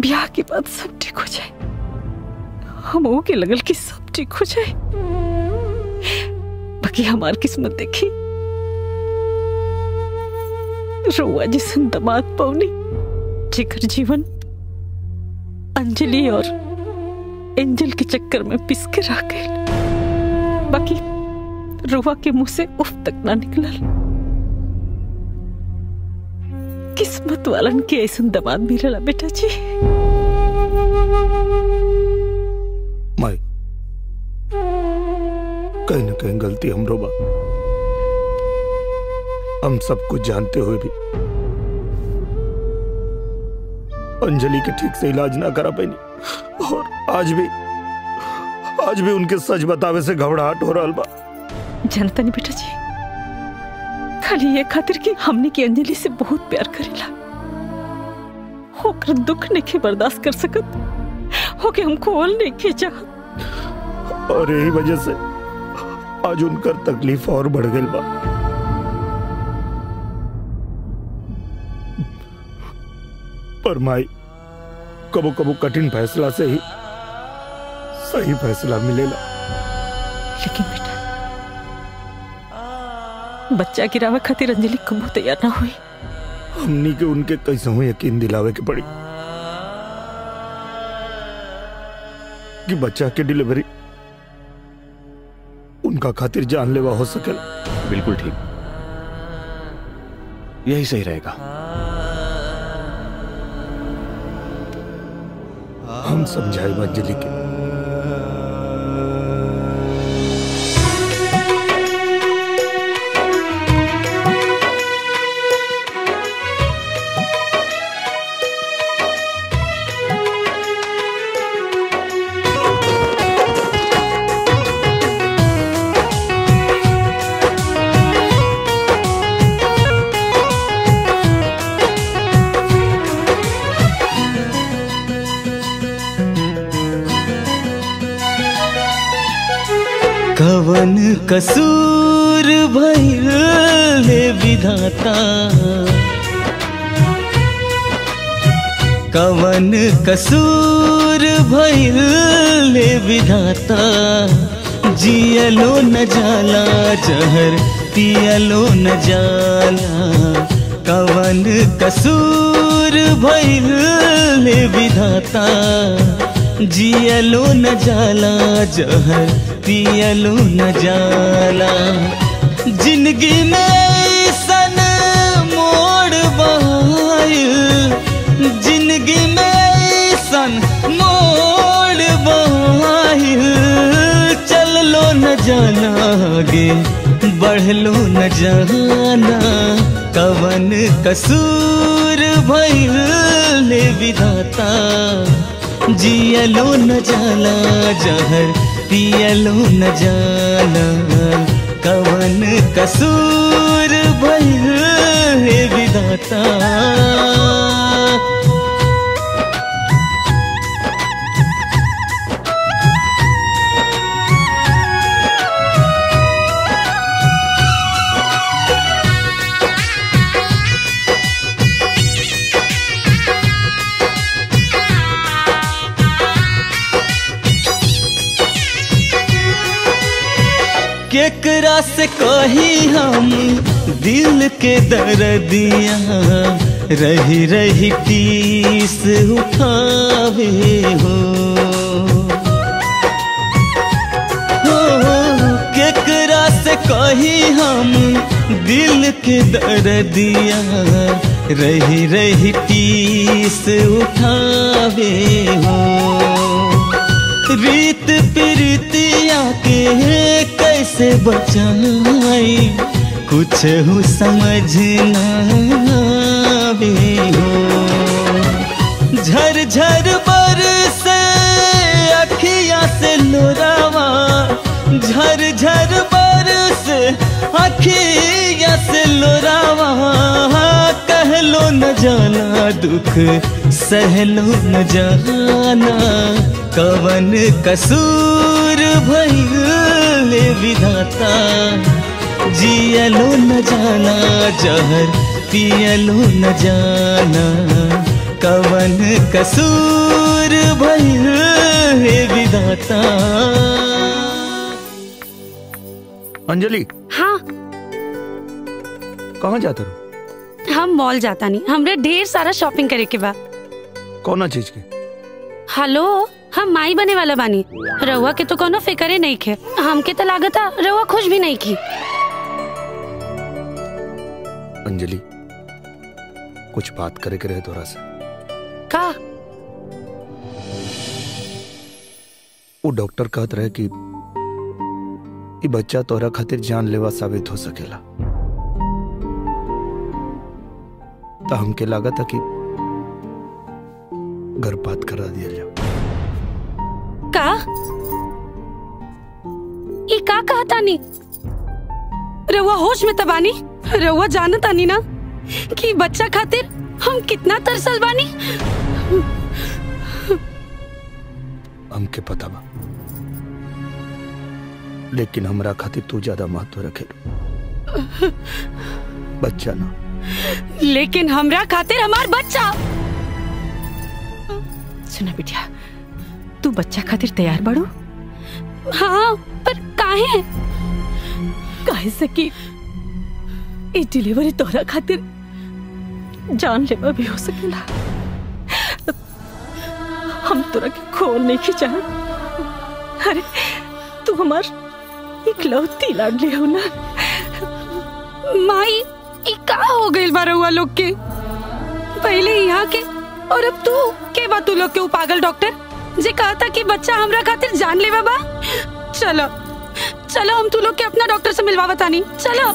ब्याह के बाद सब ठीक हो जाए। हम के लगल कि सब ठीक हो जाए, बाकी हमार किस्मत देखी। रोआ जिसन दमाद पौनी जिकर जीवन अंजलि और एंजल के चक्कर में पिस के रह गए। बाकी रुआ के मुंह से उफ तक ना निकलल। किस्मत वालन के ऐसा दबाव भी रहा। बेटा जी माई कहीं ना कहीं गलती हमरो बा। हम सब कुछ जानते हुए भी अंजलि के ठीक से इलाज ना करा पाई और आज भी आज भी उनके सच बतावे से घबराहट हो रहा बा। जानता नहीं बेटा जी, खाली ये खातिर कि हमने की अंजलि से बहुत प्यार करेला, होकर दुख नहीं के बर्दाश्त कर सकत, होके हमको ओल नहीं के चाहत और यही वजह से आज उनकर तकलीफ और बढ़ गई बा। पर माई कबो कबो कठिन फैसला से ही सही फैसला मिलेला। लेकिन बच्चा गिरावे खातिर अंजलि कबू तैयार ना हुई। हमनी के उनके कैसे हो यकीन दिलावे के पड़ी कि बच्चा के डिलीवरी उनका खातिर जानलेवा हो सके। बिल्कुल ठीक, यही सही रहेगा। हम समझाए अंजलि के। कसूर भइल हे विधाता, कवन कसूर भइल हे विधाता। जियलो न जाला जहर पियलो न जाला, कवन कसूर भइल हे विधाता। जियलो न जाला जहर पियलो न जाला। जिंदगी में सन मोड़ बहायल, जिंदगी में सन मोड़ बहायल। चललो न जाना आगे बढ़लो न जाना, कवन कसूर भइल हे विधाता। जियलो न जाला जहर पियलो न जाला, कवन कसूर भइल हे विधाता। केकरा से कही हम दिल के दर्दिया, रही रही टीस उठावे हो। केकरा से कही हम दिल के दर्दिया, रही रही टीस उठावे हो। रीत प्रीतिया के कैसे बचाई, कुछ हो समझना भी हो। झरझर बरस अखिया से लोरावा, झरझर बरस अखिया से लोरावा। कहलो न जाना दुख सहलो न जाना, कवन कसूर भइल हे विधाता। जियलो न जाना जहर पियलो न जाना, कवन कसूर भइल हे विधाता। अंजलि। हाँ। कहाँ जाता रहो? हम मॉल जाता नहीं, हमरे ढेर सारा शॉपिंग करे के बा। कौन चीज के? हेलो, हम माई बने वाला बानी। रहुआ के तो कोनो फिकरे नहीं खे, हमके तो लागता रहुआ खुश भी नहीं की। अंजलि, कुछ बात करे के रहे तोरा से। का? वो डॉक्टर कहत रहे कि ये बच्चा तोरा खातिर जानलेवा साबित हो सकेला। तो हमके लगा था कि गर्भपात करा दिया जाओ। का? ये का कहता नहीं? रहुआ होश में तबानी, रहुआ जानता नहीं ना कि बच्चा खातिर हम कितना तरसल बानी। हमके पता बा, लेकिन हमरा खातिर तू ज्यादा महत्व रखेलू बच्चा ना। लेकिन हमरा खातिर हमार बच्चा। सुना बिटिया, तू बच्चा खातिर तैयार बाड़ू? हाँ, पर काहे? काहे सकी ये डिलीवरी तोरा खातिर जानलेवा भी हो सकेला। हम तोरा के खोल नहीं खिंचाए। अरे तू हमार इकलौती लाडली हो ना माई। का हो गई रहुआ लोग के? पहले यहाँ के और अब तू के बात लोग के। पागल डॉक्टर जे कहा था कि बच्चा हमरा खातिर जान ले बाबा। चलो चलो, हम तू लोग के अपना डॉक्टर से मिलवा बतानी। चलो।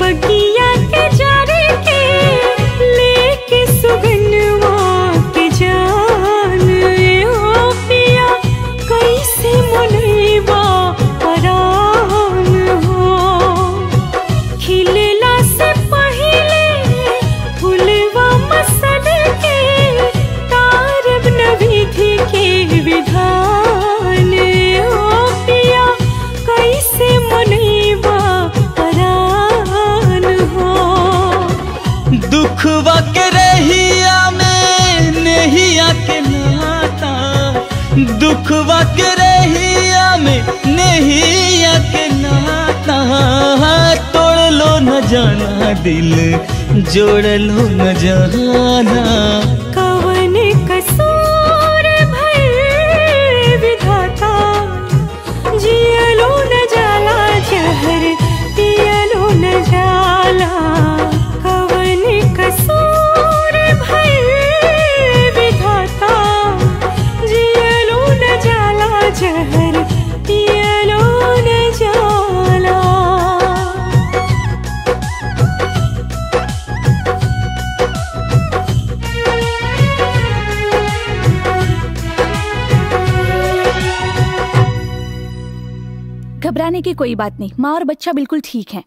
बगिया के जारे के लेके सुगन जाना, दिल जोड़ लो न जाना। कवन कसूर भय विधाता, जिया लो न जाला, जहर पिया लो न जाला। कवन कसूर भय विधाता, जिया लो न जाला, जहर पिया लो न जाला। घबराने की कोई बात नहीं, माँ और बच्चा बिल्कुल ठीक हैं।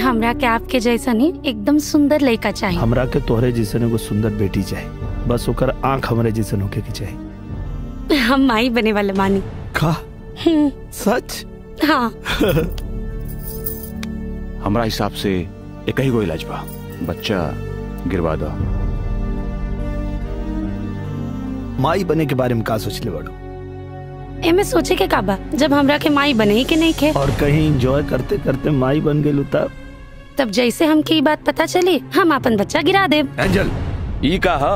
हमरा के आपके जैसा नहीं, एकदम सुंदर लड़का चाहिए। हमरा के तोहरे जैसन एगो सुंदर बेटी चाहिए, बस ओकर आँख हमरे जैसन होके के चाहिए। हम माई बने वाले मानी का? सच? हाँ। हमरा हिसाब से एक ही कोई इलाज बा, बच्चा गिरवा दो। माई बने के बारे में का सोच ले बाड़ू? एमे सोचे के का बा, जब हमरा के माई बने ही के नहीं के। और कहीं एंजॉय करते करते माई बन गेलू तब? तब जैसे हमके ये बात पता चली, हम अपन बच्चा गिरा दे। एंजल, ई का हा?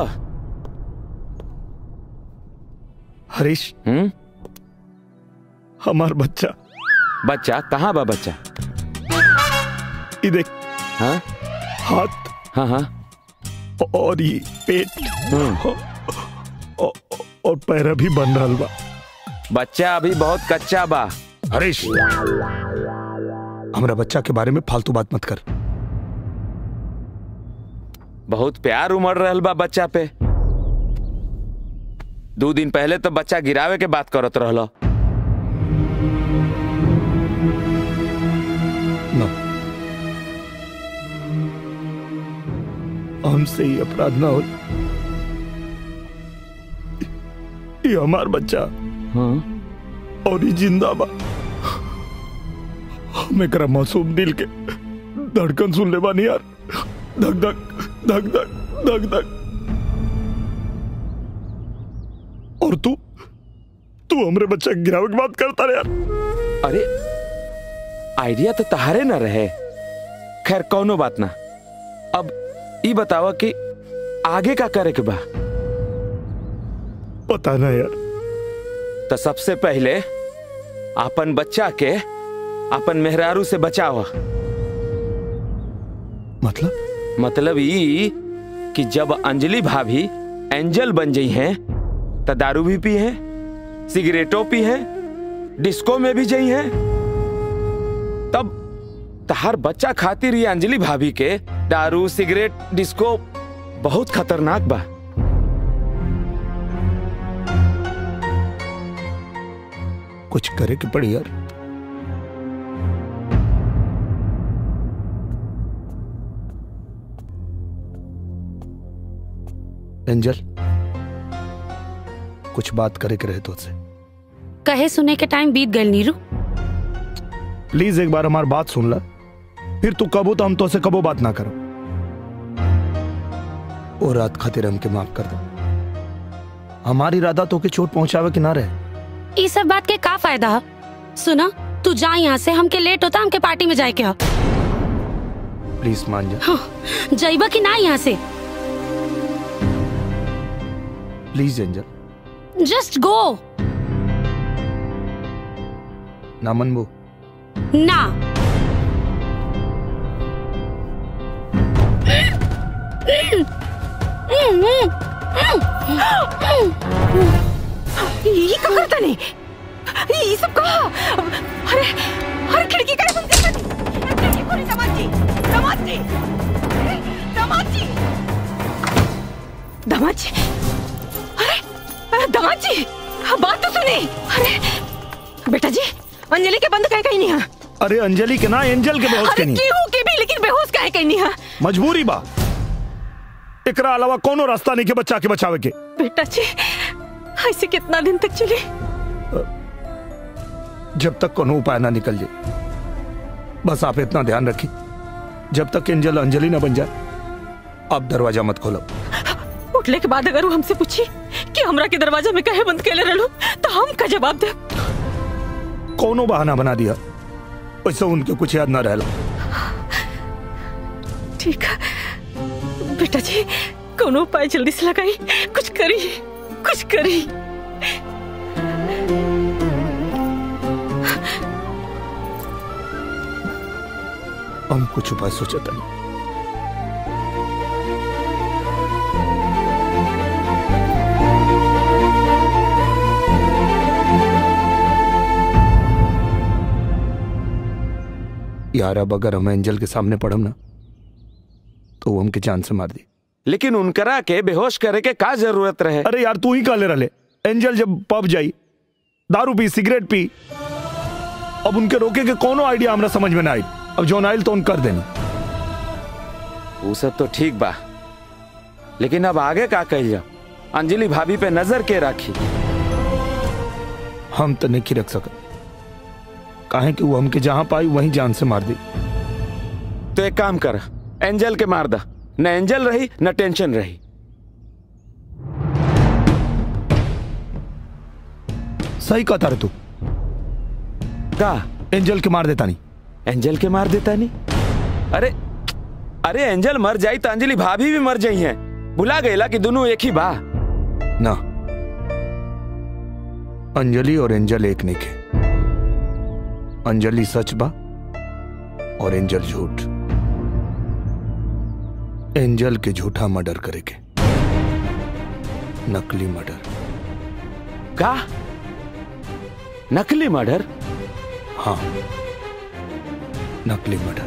हरीश, हम्म, हमार बच्चा। बच्चा कहाँ बा बच्चा? देख, हाँ? हाथ, हाँ हाँ, और ये पेट, हाँ। और, और पैर भी बन रहा बा। बच्चा अभी बहुत कच्चा बा। हरीश, हमरा बच्चा के बारे में फालतू बात मत कर। बहुत प्यार उमड़ रहा बा बच्चा पे। दो दिन पहले तो बच्चा गिरावे के बात करत रहला। हमसे ही अपराध ना हो, ये हमार बच्चा, हाँ? और ये जिंदा बा। हमें करा मासूम दिल के धड़कन सुन ले बानी यार, धक धक धक धक धक धक। और तू तू हमरे बच्चा गिरावे की बात करता रे यार। अरे आइडिया तो तहारे ना रहे। खैर कौनो बात ना, अब ये बतावा कि आगे का करे के बा? पता ना यार। तो सबसे पहले अपन बच्चा के अपन मेहरारू से बचावा। मतलब? मतलब ये कि जब अंजलि भाभी एंजल बन गई हैं, तो दारू भी पी हैं, सिगरेटों पी हैं, डिस्को में भी गई हैं, तब तहार बच्चा खातिर ये अंजलि भाभी के दारू सिगरेट डिस्को बहुत खतरनाक बा। कुछ करे के पड़ी यार। एंजल, कुछ बात करे के रहे तुझसे। कहे सुने के टाइम बीत गए नीरू। प्लीज एक बार हमारी बात सुन ला, फिर तू कबो तो हम तो से कबो बात ना करो। और रात खातिर हमके माफ कर दो, हमारी इरादा तो के चोट पहुंचावे के ना रहे। इस सब बात के का फायदा है? सुना, तू जा यहाँ से, हमके लेट होता, हमके पार्टी में जाए के। प्लीज मान जा। हाँ, जाइबा कि ना यहाँ से? प्लीज एंजल, जस्ट गो ना। मनबो ना। ये क्या करता नहीं? ये सब कहा? अरे अरे खिड़की का बंद कर। खिड़की खोली दमाजी, दमाजी, दमाजी, दमाजी। अरे दमाजी, बात तो सुने। अरे बेटा जी, अंजलि के बंद कहीं कहीं नहीं है। अरे अंजलि के ना, एंजल के बेहोश के नहीं। के भी, लेकिन बेहोश काहे कहीं नहीं है? मजबूरी बा, एकरा अलावा कोनो रास्ता नहीं के बच्चा के बचावे के। बेटा जी, ऐसे कितना दिन तक चले? जब तक कोनो उपाय ना निकल जाए। बस आप इतना ध्यान रखिए, जब तक एंजल अंजलि ना बन जाए, अब दरवाजा मत खोलो। उठले के बाद अगर वो हमसे पूछी कि हमरा के दरवाजा में कहे बंद केले रहलू तो हम का जवाब दे? कोनो बहाना बना दिया, वैसे उनके कुछ याद ना रहला। ठीक है बेटा जी, कोनो उपाय जल्दी से लगाई, कुछ करी कुछ करी। हम कुछ उपाय सोचता नहीं। यार अब अगर हम एंजल के सामने पड़म ना तो वो हमके जान से मार दी। लेकिन उनकरा के बेहोश करे के का जरूरत रहे? अरे यार तू ही काले रहे। एंजल जब पब जाई, दारू पी, सिगरेट पी, अब उनके रोके के कोनो आइडिया हमरा समझ में ना आई। अब जो नाइल तो उन कर देना। वो सब तो ठीक बा, लेकिन अब आगे का कहिया? अंजलि भाभी पे नजर के रखी हम तो नहीं रख सक, काहे कि वो हमके जहां पाई वहीं जान से मार दी। तो एक काम कर, एंजल के मार दा, न एंजल रही न टेंशन रही। सही कहता रे तू। का एंजल के मार देता नहीं? एंजल के मार देता नहीं? अरे अरे एंजल मर जाई तो अंजलि भाभी भी मर जाई है। भुला गईला कि दोनों एक ही बा ना। अंजलि और एंजल एक नहीं के। अंजलि सच बा और एंजल झूठ। एंजल के झूठा मर्डर करे के, नकली मर्डर। का नकली मर्डर? हाँ नकली मर्डर।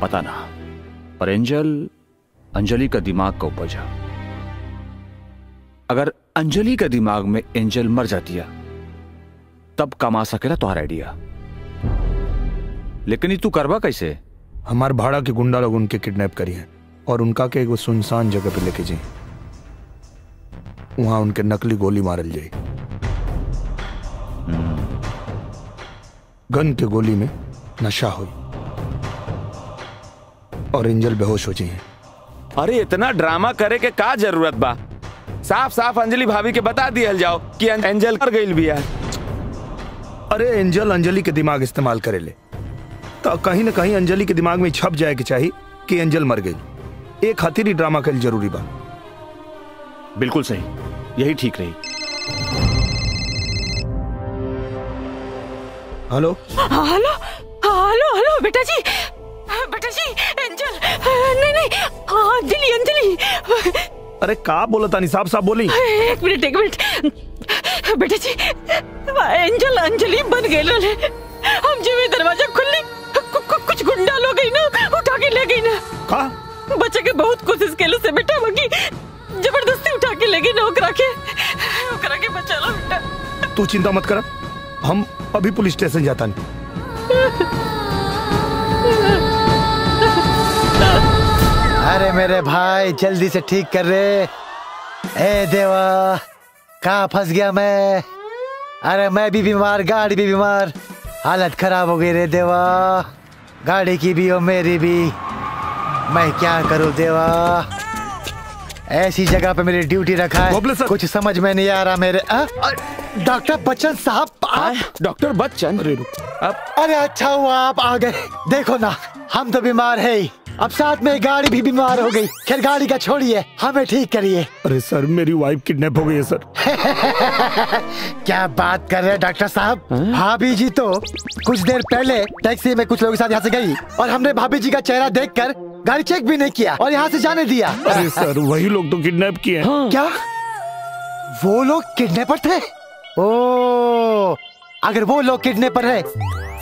पता ना पर एंजल अंजलि का दिमाग का उपज है। अगर अंजलि का दिमाग में एंजल मर जाती है तब कमा सकेला तुम्हारा आइडिया। लेकिन तू करवा कैसे? हमारे भाड़ा के गुंडा लोग उनके किडनैप करी है और उनका के एगो सुनसान जगह पे लेके जाए, वहां उनके नकली गोली मारल जाए। गन के गोली में नशा हुई और एंजल बेहोश हो जाए। अरे इतना ड्रामा करे के का जरूरत बा? साफ साफ अंजलि भाभी के बता दिया जाओ कि एंजल कर गई भी है। अरे एंजल अंजलि के दिमाग इस्तेमाल करे ले तो कहीं ना कहीं अंजलि के दिमाग में छप जाए के चाहिए कि एंजल मर गई। एक खातिर ही ड्रामा करे जरूरी बा। बिल्कुल सही, यही ठीक रही। हेलो हेलो हेलो हेलो बेटा जी, बेटा जी एंजल। नहीं नहीं अंजलि अंजलि। अरे का बोला तानी? साहब साहब बोली। एक मिनट एक मिनट बेटा जी, एंजल अंजलि बन गए। हम जब दरवाजा खुली कुछ गुंडा लोग गई ना, उठा के ले गई ना। का बच्चे के बहुत कोशिश केले से बेटा, बाकी जबरदस्ती उठा के ले गई ना। ओकरा के ओकरा के बचा लो बेटा। तू चिंता मत कर, हम अभी पुलिस स्टेशन जाता नहीं। अरे मेरे भाई जल्दी से ठीक कर रे। ए देवा कहाँ फंस गया मैं? अरे मैं भी बीमार, गाड़ी भी बीमार, हालत खराब हो गई रे देवा। गाड़ी की भी और मेरी भी। मैं क्या करूँ देवा, ऐसी जगह पे मेरी ड्यूटी रखा है, कुछ समझ में नहीं आ रहा मेरे। डॉक्टर बच्चन साहब, डॉक्टर बच्चन। अरे अच्छा हुआ आप आ गए। देखो ना हम तो बीमार है, अब साथ में गाड़ी भी बीमार हो गई। खैर गाड़ी का छोड़िए, हमें ठीक करिए। अरे सर मेरी वाइफ किडनैप हो गई है सर। क्या बात कर रहे हैं डॉक्टर साहब। भाभी जी तो कुछ देर पहले टैक्सी में कुछ लोगों के साथ यहाँ से गई और हमने भाभी जी का चेहरा देखकर गाड़ी चेक भी नहीं किया और यहाँ से जाने दिया। अरे सर वही लोग तो किडनैप किए। हाँ। क्या वो लोग किडनैपर थे? ओ, अगर वो लोग किडनैपर है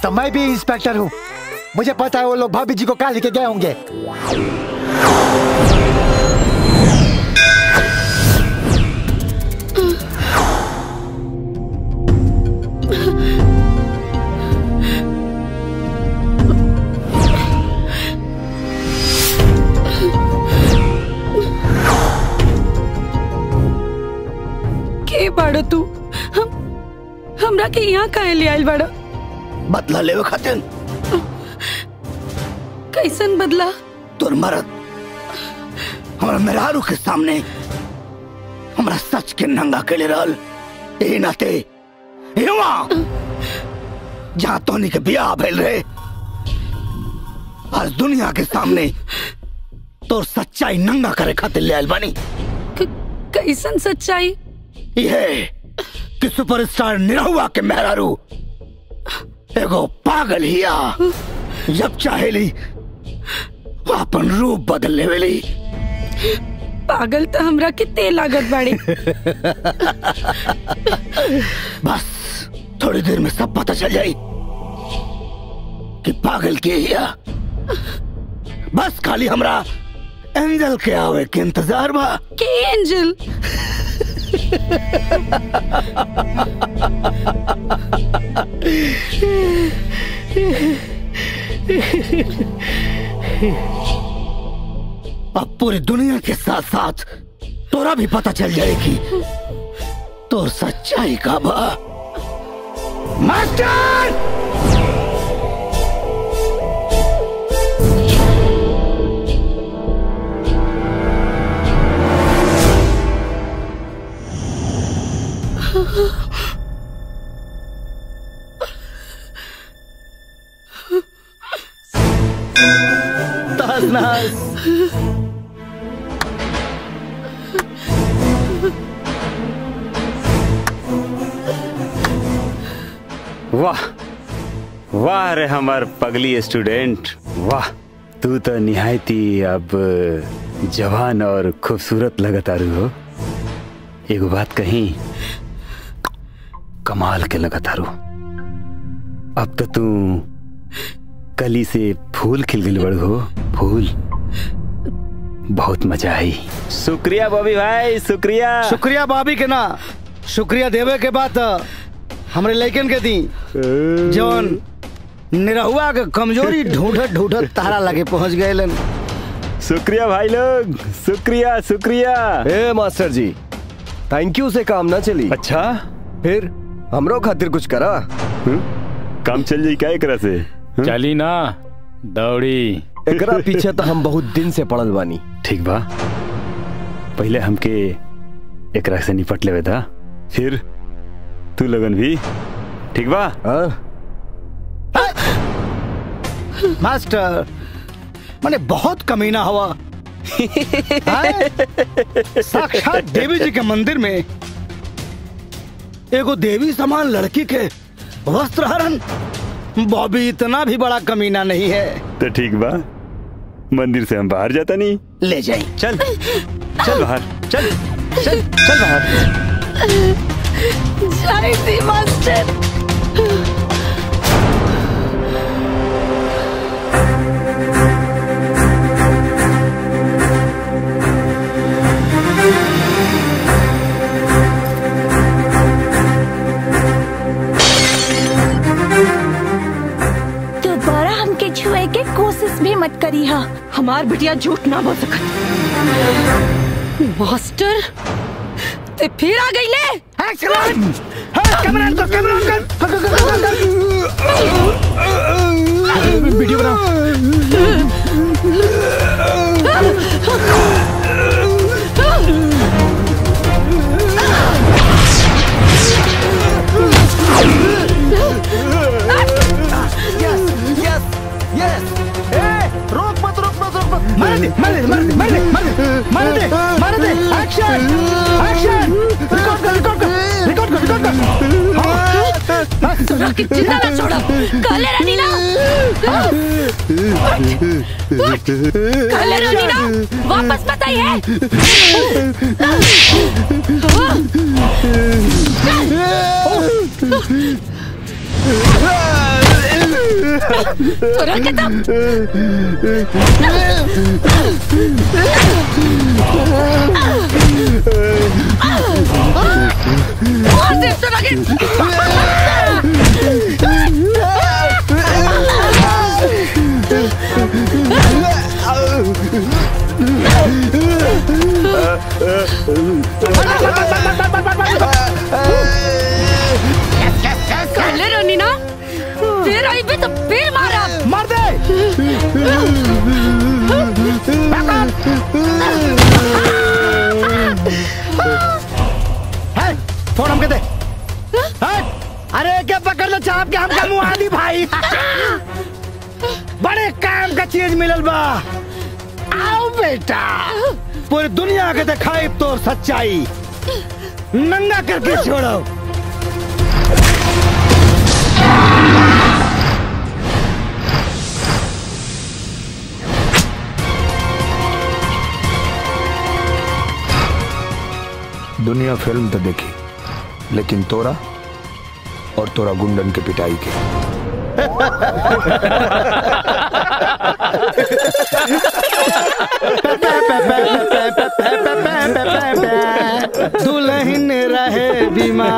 तो मैं भी इंस्पेक्टर हूँ। मुझे पता है वो लोग भाभी जी को कहा लेके गए होंगे। के बाड़ो के यहाँ काहे ले आयल बड़ा? बदला लेवे खातिर। कैसन बदला? तोर मरद हमरा मेहरारू के सामने हमरा सच के नंगा के ले रहल। यही नाते जहाँ तोनी के बियाह भेल रहे, आज दुनिया के सामने तोर सच्चाई नंगा करे खातिर ले आयल बानी। कैसन सच्चाई? ये कि सुपरस्टार निरहुआ के मेहरारू एगो पागल हिया जब चाहेली अपन रूप बदल लेवेली। पागल तो हमरा के ते लागत बाड़ी। बस थोड़ी देर में सब पता चल जाई कि पागल के हिया। बस खाली हमरा एंजल के आवे के इंतजार बा। के एंजल? अब पूरी दुनिया के साथ साथ तोरा भी पता चल जाएगी तो सच्चाई का बा। मास्टर! नास। वाह वाह रे हमार पगली स्टूडेंट, वाह तू तो निहायती अब जवान और खूबसूरत लगता रही हो। एगो बात कहीं कमाल के लगता रहो। अब तो तू कली से फूल खिलगिल बड़ हो, फूल। बहुत मजा आई। शुक्रिया बॉबी भाई, शुक्रिया। शुक्रिया बॉबी के ना, शुक्रिया देवे के बाद हमरे लइकन के दी जौन निरहुआ के कमजोरी ढूंढत ढूंढत तारा लगे पहुंच गएलन। शुक्रिया भाई लोग, शुक्रिया शुक्रिया। ए मास्टर जी, थैंक यू से काम ना चली। अच्छा फिर हमरो खातिर कुछ करा। हुँ? काम चल जाई क्या एकरा से? चली ना दौड़ी। एकरा पीछे तो हम बहुत दिन से पड़ल बानी। ठीक बा, पहले हमके एकरा से निपट लेवे था, फिर तू लगन भी। ठीक बा? मास्टर माने बहुत कमीना हवा। साक्षात देवी जी के मंदिर में एगो देवी समान लड़की के वस्त्र हरण, बॉबी इतना भी बड़ा कमीना नहीं है। तो ठीक बा, मंदिर से हम बाहर जाता नहीं, ले जाए। चल चल बाहर, चल चल चल बाहर। जाए दी मास्टर। कोशिश भी मत करी हा, हमार बिटिया झूठ ना बोल सकत। मास्टर ते फिर आ गई ले। कैमरा कर, वीडियो बना। यस रोक मत, रोक मत, रोक मत। मार दे, मार दे, मार दे, मार दे, मार दे, मार दे। Action, action. रिकॉर्ड कर, रिकॉर्ड कर, रिकॉर्ड कर, रिकॉर्ड कर। सुना कि चिल्ला ना छोड़ा, काले रानी ना। व्हाट? काले रानी ना? वापस बताइए। थोड़ा किताब। और देख तो लगे। फिर रोनी ना, फिर आई भी तो फिर मारा। मार दे। है, फोन हमको दे। अरे क्या पकड़ लो चाप के हमका मुहाली भाई। बड़े काम का चीज मिलल बा। आओ बेटा, पूरी दुनिया के दिखाई तो सच्चाई नंगा करके छोड़ो। दुनिया फिल्म तो देखी लेकिन तोरा और तोरा गुंडन के पिटाई के। दुल्हन रहे बीमार,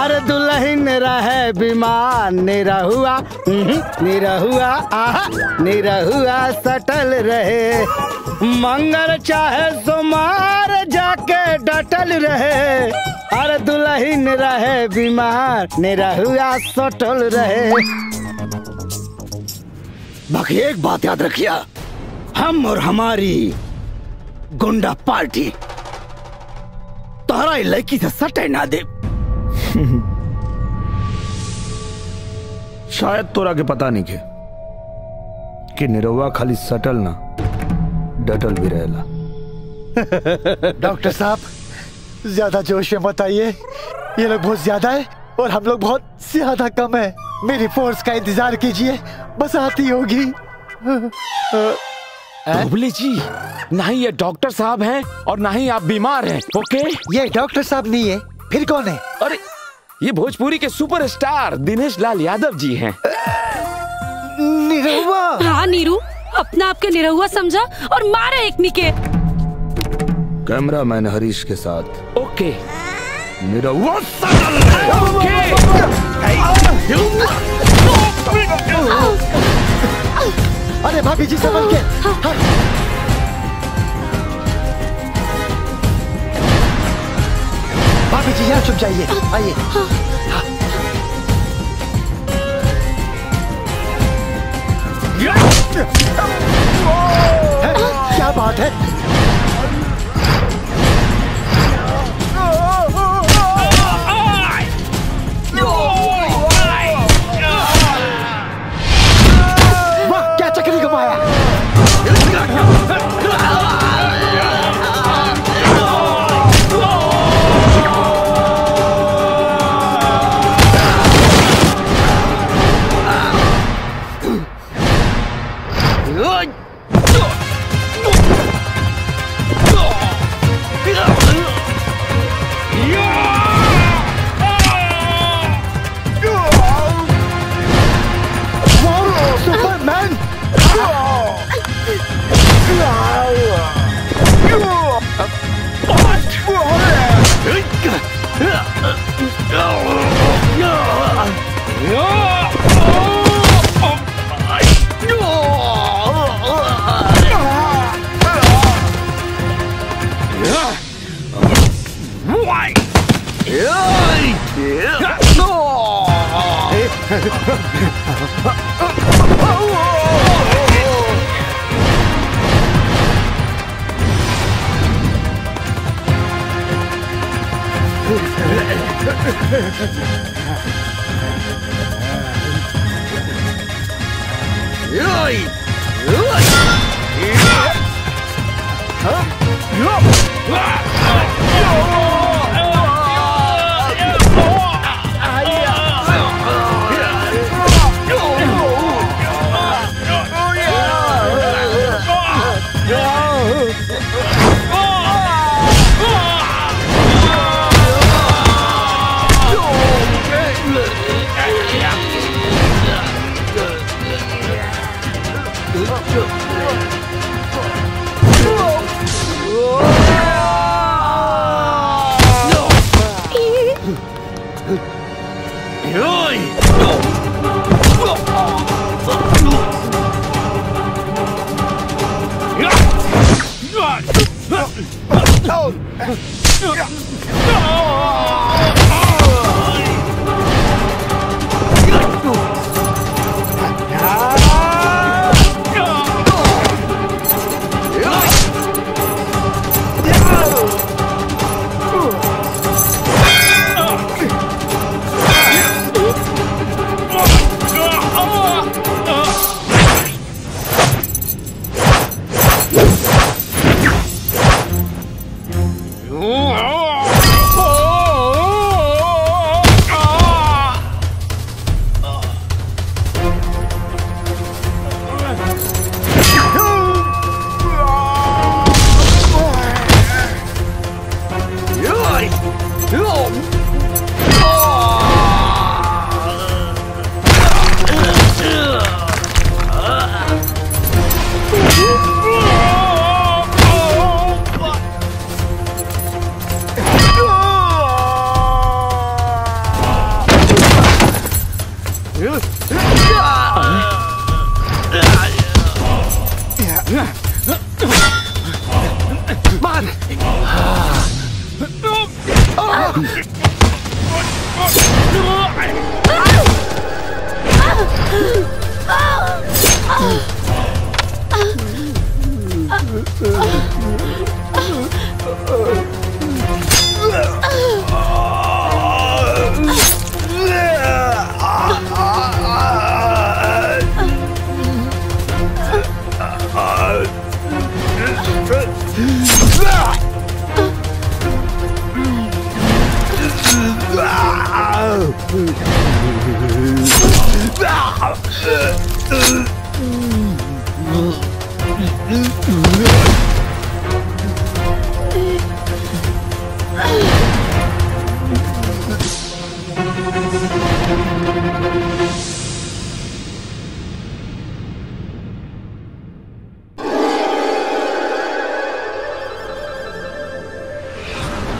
अरे दुल्हन रहे बीमार, निरहुआ निरहुआ आहा निरहुआ सटल रहे, मंगल चाहे सोमार जाके डटल रहे, अरे दुल्हन रहे बीमार, निरहुआ सटल रहे। बाकी एक बात याद रखिया, हम और हमारी गुंडा पार्टी तोहरा लड़की से सटे ना दे। शायद तोरा के पता नहीं के कि निरहुआ खाली सटल ना डटल भी रहेला। डॉक्टर साहब ज्यादा जोश में मत आइए, ये लोग बहुत ज्यादा है और हम लोग बहुत ज्यादा कम है। मेरी फोर्स का इंतजार कीजिए, बस आती होगी। डोबले जी, ना ही ये डॉक्टर साहब हैं और ना ही आप बीमार हैं, ओके? ये डॉक्टर साहब नहीं है, फिर कौन है? अरे ये भोजपुरी के सुपरस्टार दिनेश लाल यादव जी हैं। निरहुआ। हाँ नीरू, अपना आपके निरहुआ समझा और मारा एक निके। कैमरा मैन हरीश के साथ। ओके। मेरा वो सटल। ओके। अरे भाभी जी संभल के। भाभी जी यहाँ चुप जाइए, आइए। क्या बात है? Oh!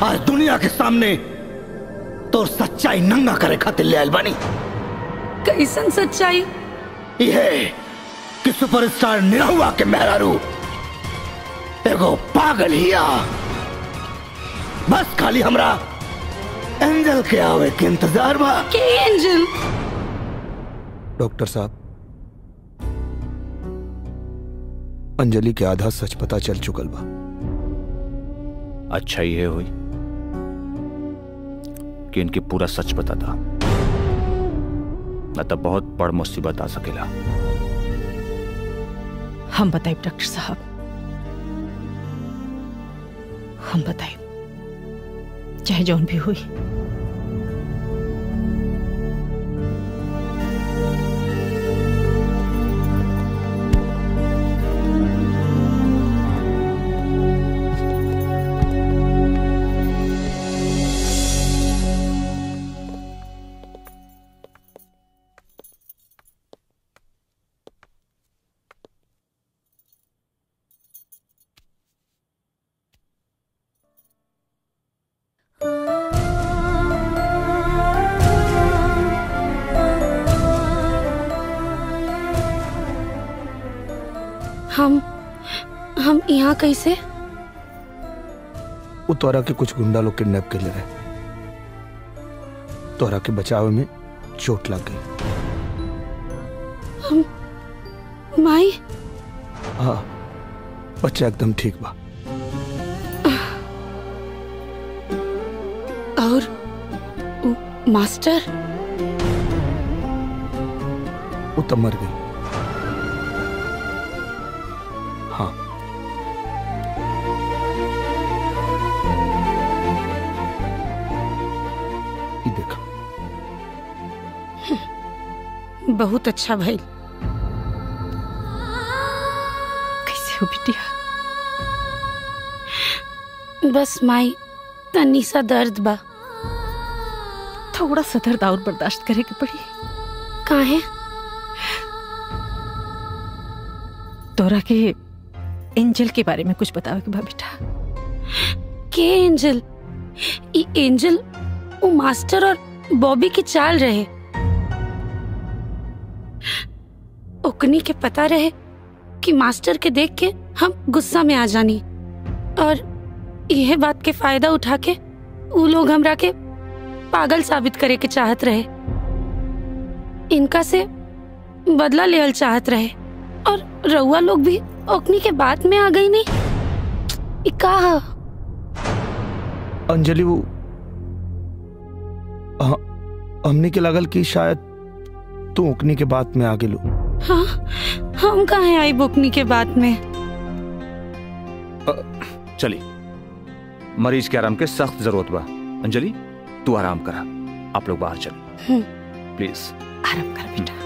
आज दुनिया के सामने तो सच्चाई नंगा करे खातिर अलबानी कैसन सच्चाई ये कि सुपरस्टार निरहुआ के मेहरारू एगो पागल हिया बस खाली हमरा एंजल के आवे के इंतजार बा। के एंजल? डॉक्टर साहब अंजलि के आधा सच पता चल चुकल बा। अच्छा ये हुई कि इनके पूरा सच पता था न तो बहुत बड़ मुसीबत आ सकेला। हम बताए डॉक्टर साहब, हम बताए चाहे जौन भी हुई। हम हम यहाँ कैसे? वो तोरा के कुछ गुंडा लोग किडनैप कर ले रहे। तोरा के बचाव में चोट लग गई। हम माई? हाँ बच्चा एकदम ठीक बा। और मास्टर? वो तो मर गई। बहुत अच्छा भाई। कैसे हो बिटिया? बस माई तनी सा दर्द बा। थोड़ा सा दर्द और बर्दाश्त करे के पड़ी। काहे? तोरा के एंजल के बारे में कुछ बतावे के बा बेटा। के एंजल? ई एंजल वो मास्टर और बॉबी की चाल रहे। उकनी के पता रहे कि मास्टर के देख के हम गुस्सा में आ जानी और यह बात के फायदा उठा के वो लोग हमरा के पागल साबित करे के चाहत रहे। इनका से बदला लेल चाहत रहे और रहुआ लोग भी उकनी के बात में आ गई। नहीं का अंजलि वो हमने के लगल कि शायद तू उकनी के बात में आ गई। हाँ, हम कहाँ आई बुकनी के बाद में। चलिए मरीज के आराम के सख्त जरूरत बा। अंजलि तू आराम करा, आप लोग बाहर चलो प्लीज। आराम कर बेटा।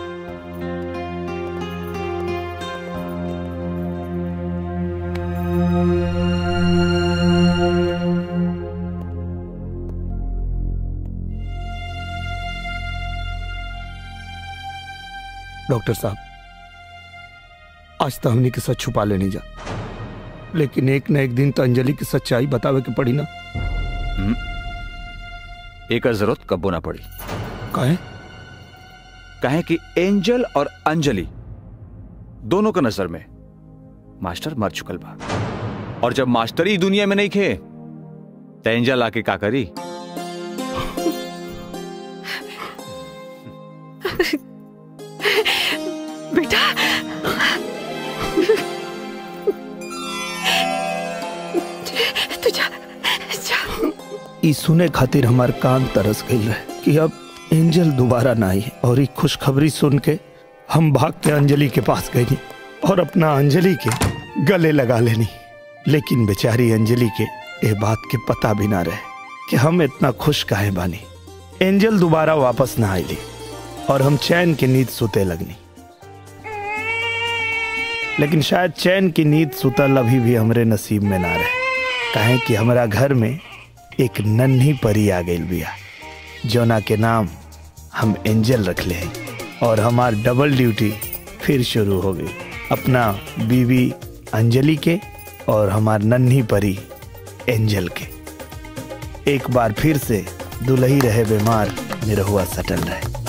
डॉक्टर साहब आज तो हमने के सच छुपा लेने जा, लेकिन एक न एक दिन तो अंजलि की सच्चाई बतावे के पड़ी ना। एक जरूरत कबो ना पड़ी। काहे? काहे कि एंजल और अंजलि दोनों के नजर में मास्टर मर चुकल बा और जब मास्टर ही दुनिया में नहीं थे तो एंजल आके का करी। बेटा ई सुने खातिर हमार कान तरस गई रहे कि अब एंजल दोबारा ना आई। और ये खुशखबरी सुन के हम भाग के अंजलि के पास गई और अपना अंजलि के गले लगा लेनी, लेकिन बेचारी अंजलि के ये बात के पता भी ना रहे कि हम इतना खुश काहे बानी। एंजल दोबारा वापस ना आईली और हम चैन की नींद सुते लगनी, लेकिन शायद चैन की नींद सुतल अभी भी हमरे नसीब में ना रहे, काहे कि हमारा घर में एक नन्ही परी आ गई बिया जोना के नाम हम एंजल रख ले, और हमार डबल ड्यूटी फिर शुरू हो गई, अपना बीवी अंजलि के और हमार नन्ही परी एंजल के। एक बार फिर से दुलही रहे बीमार निरहुआ सटल रहे।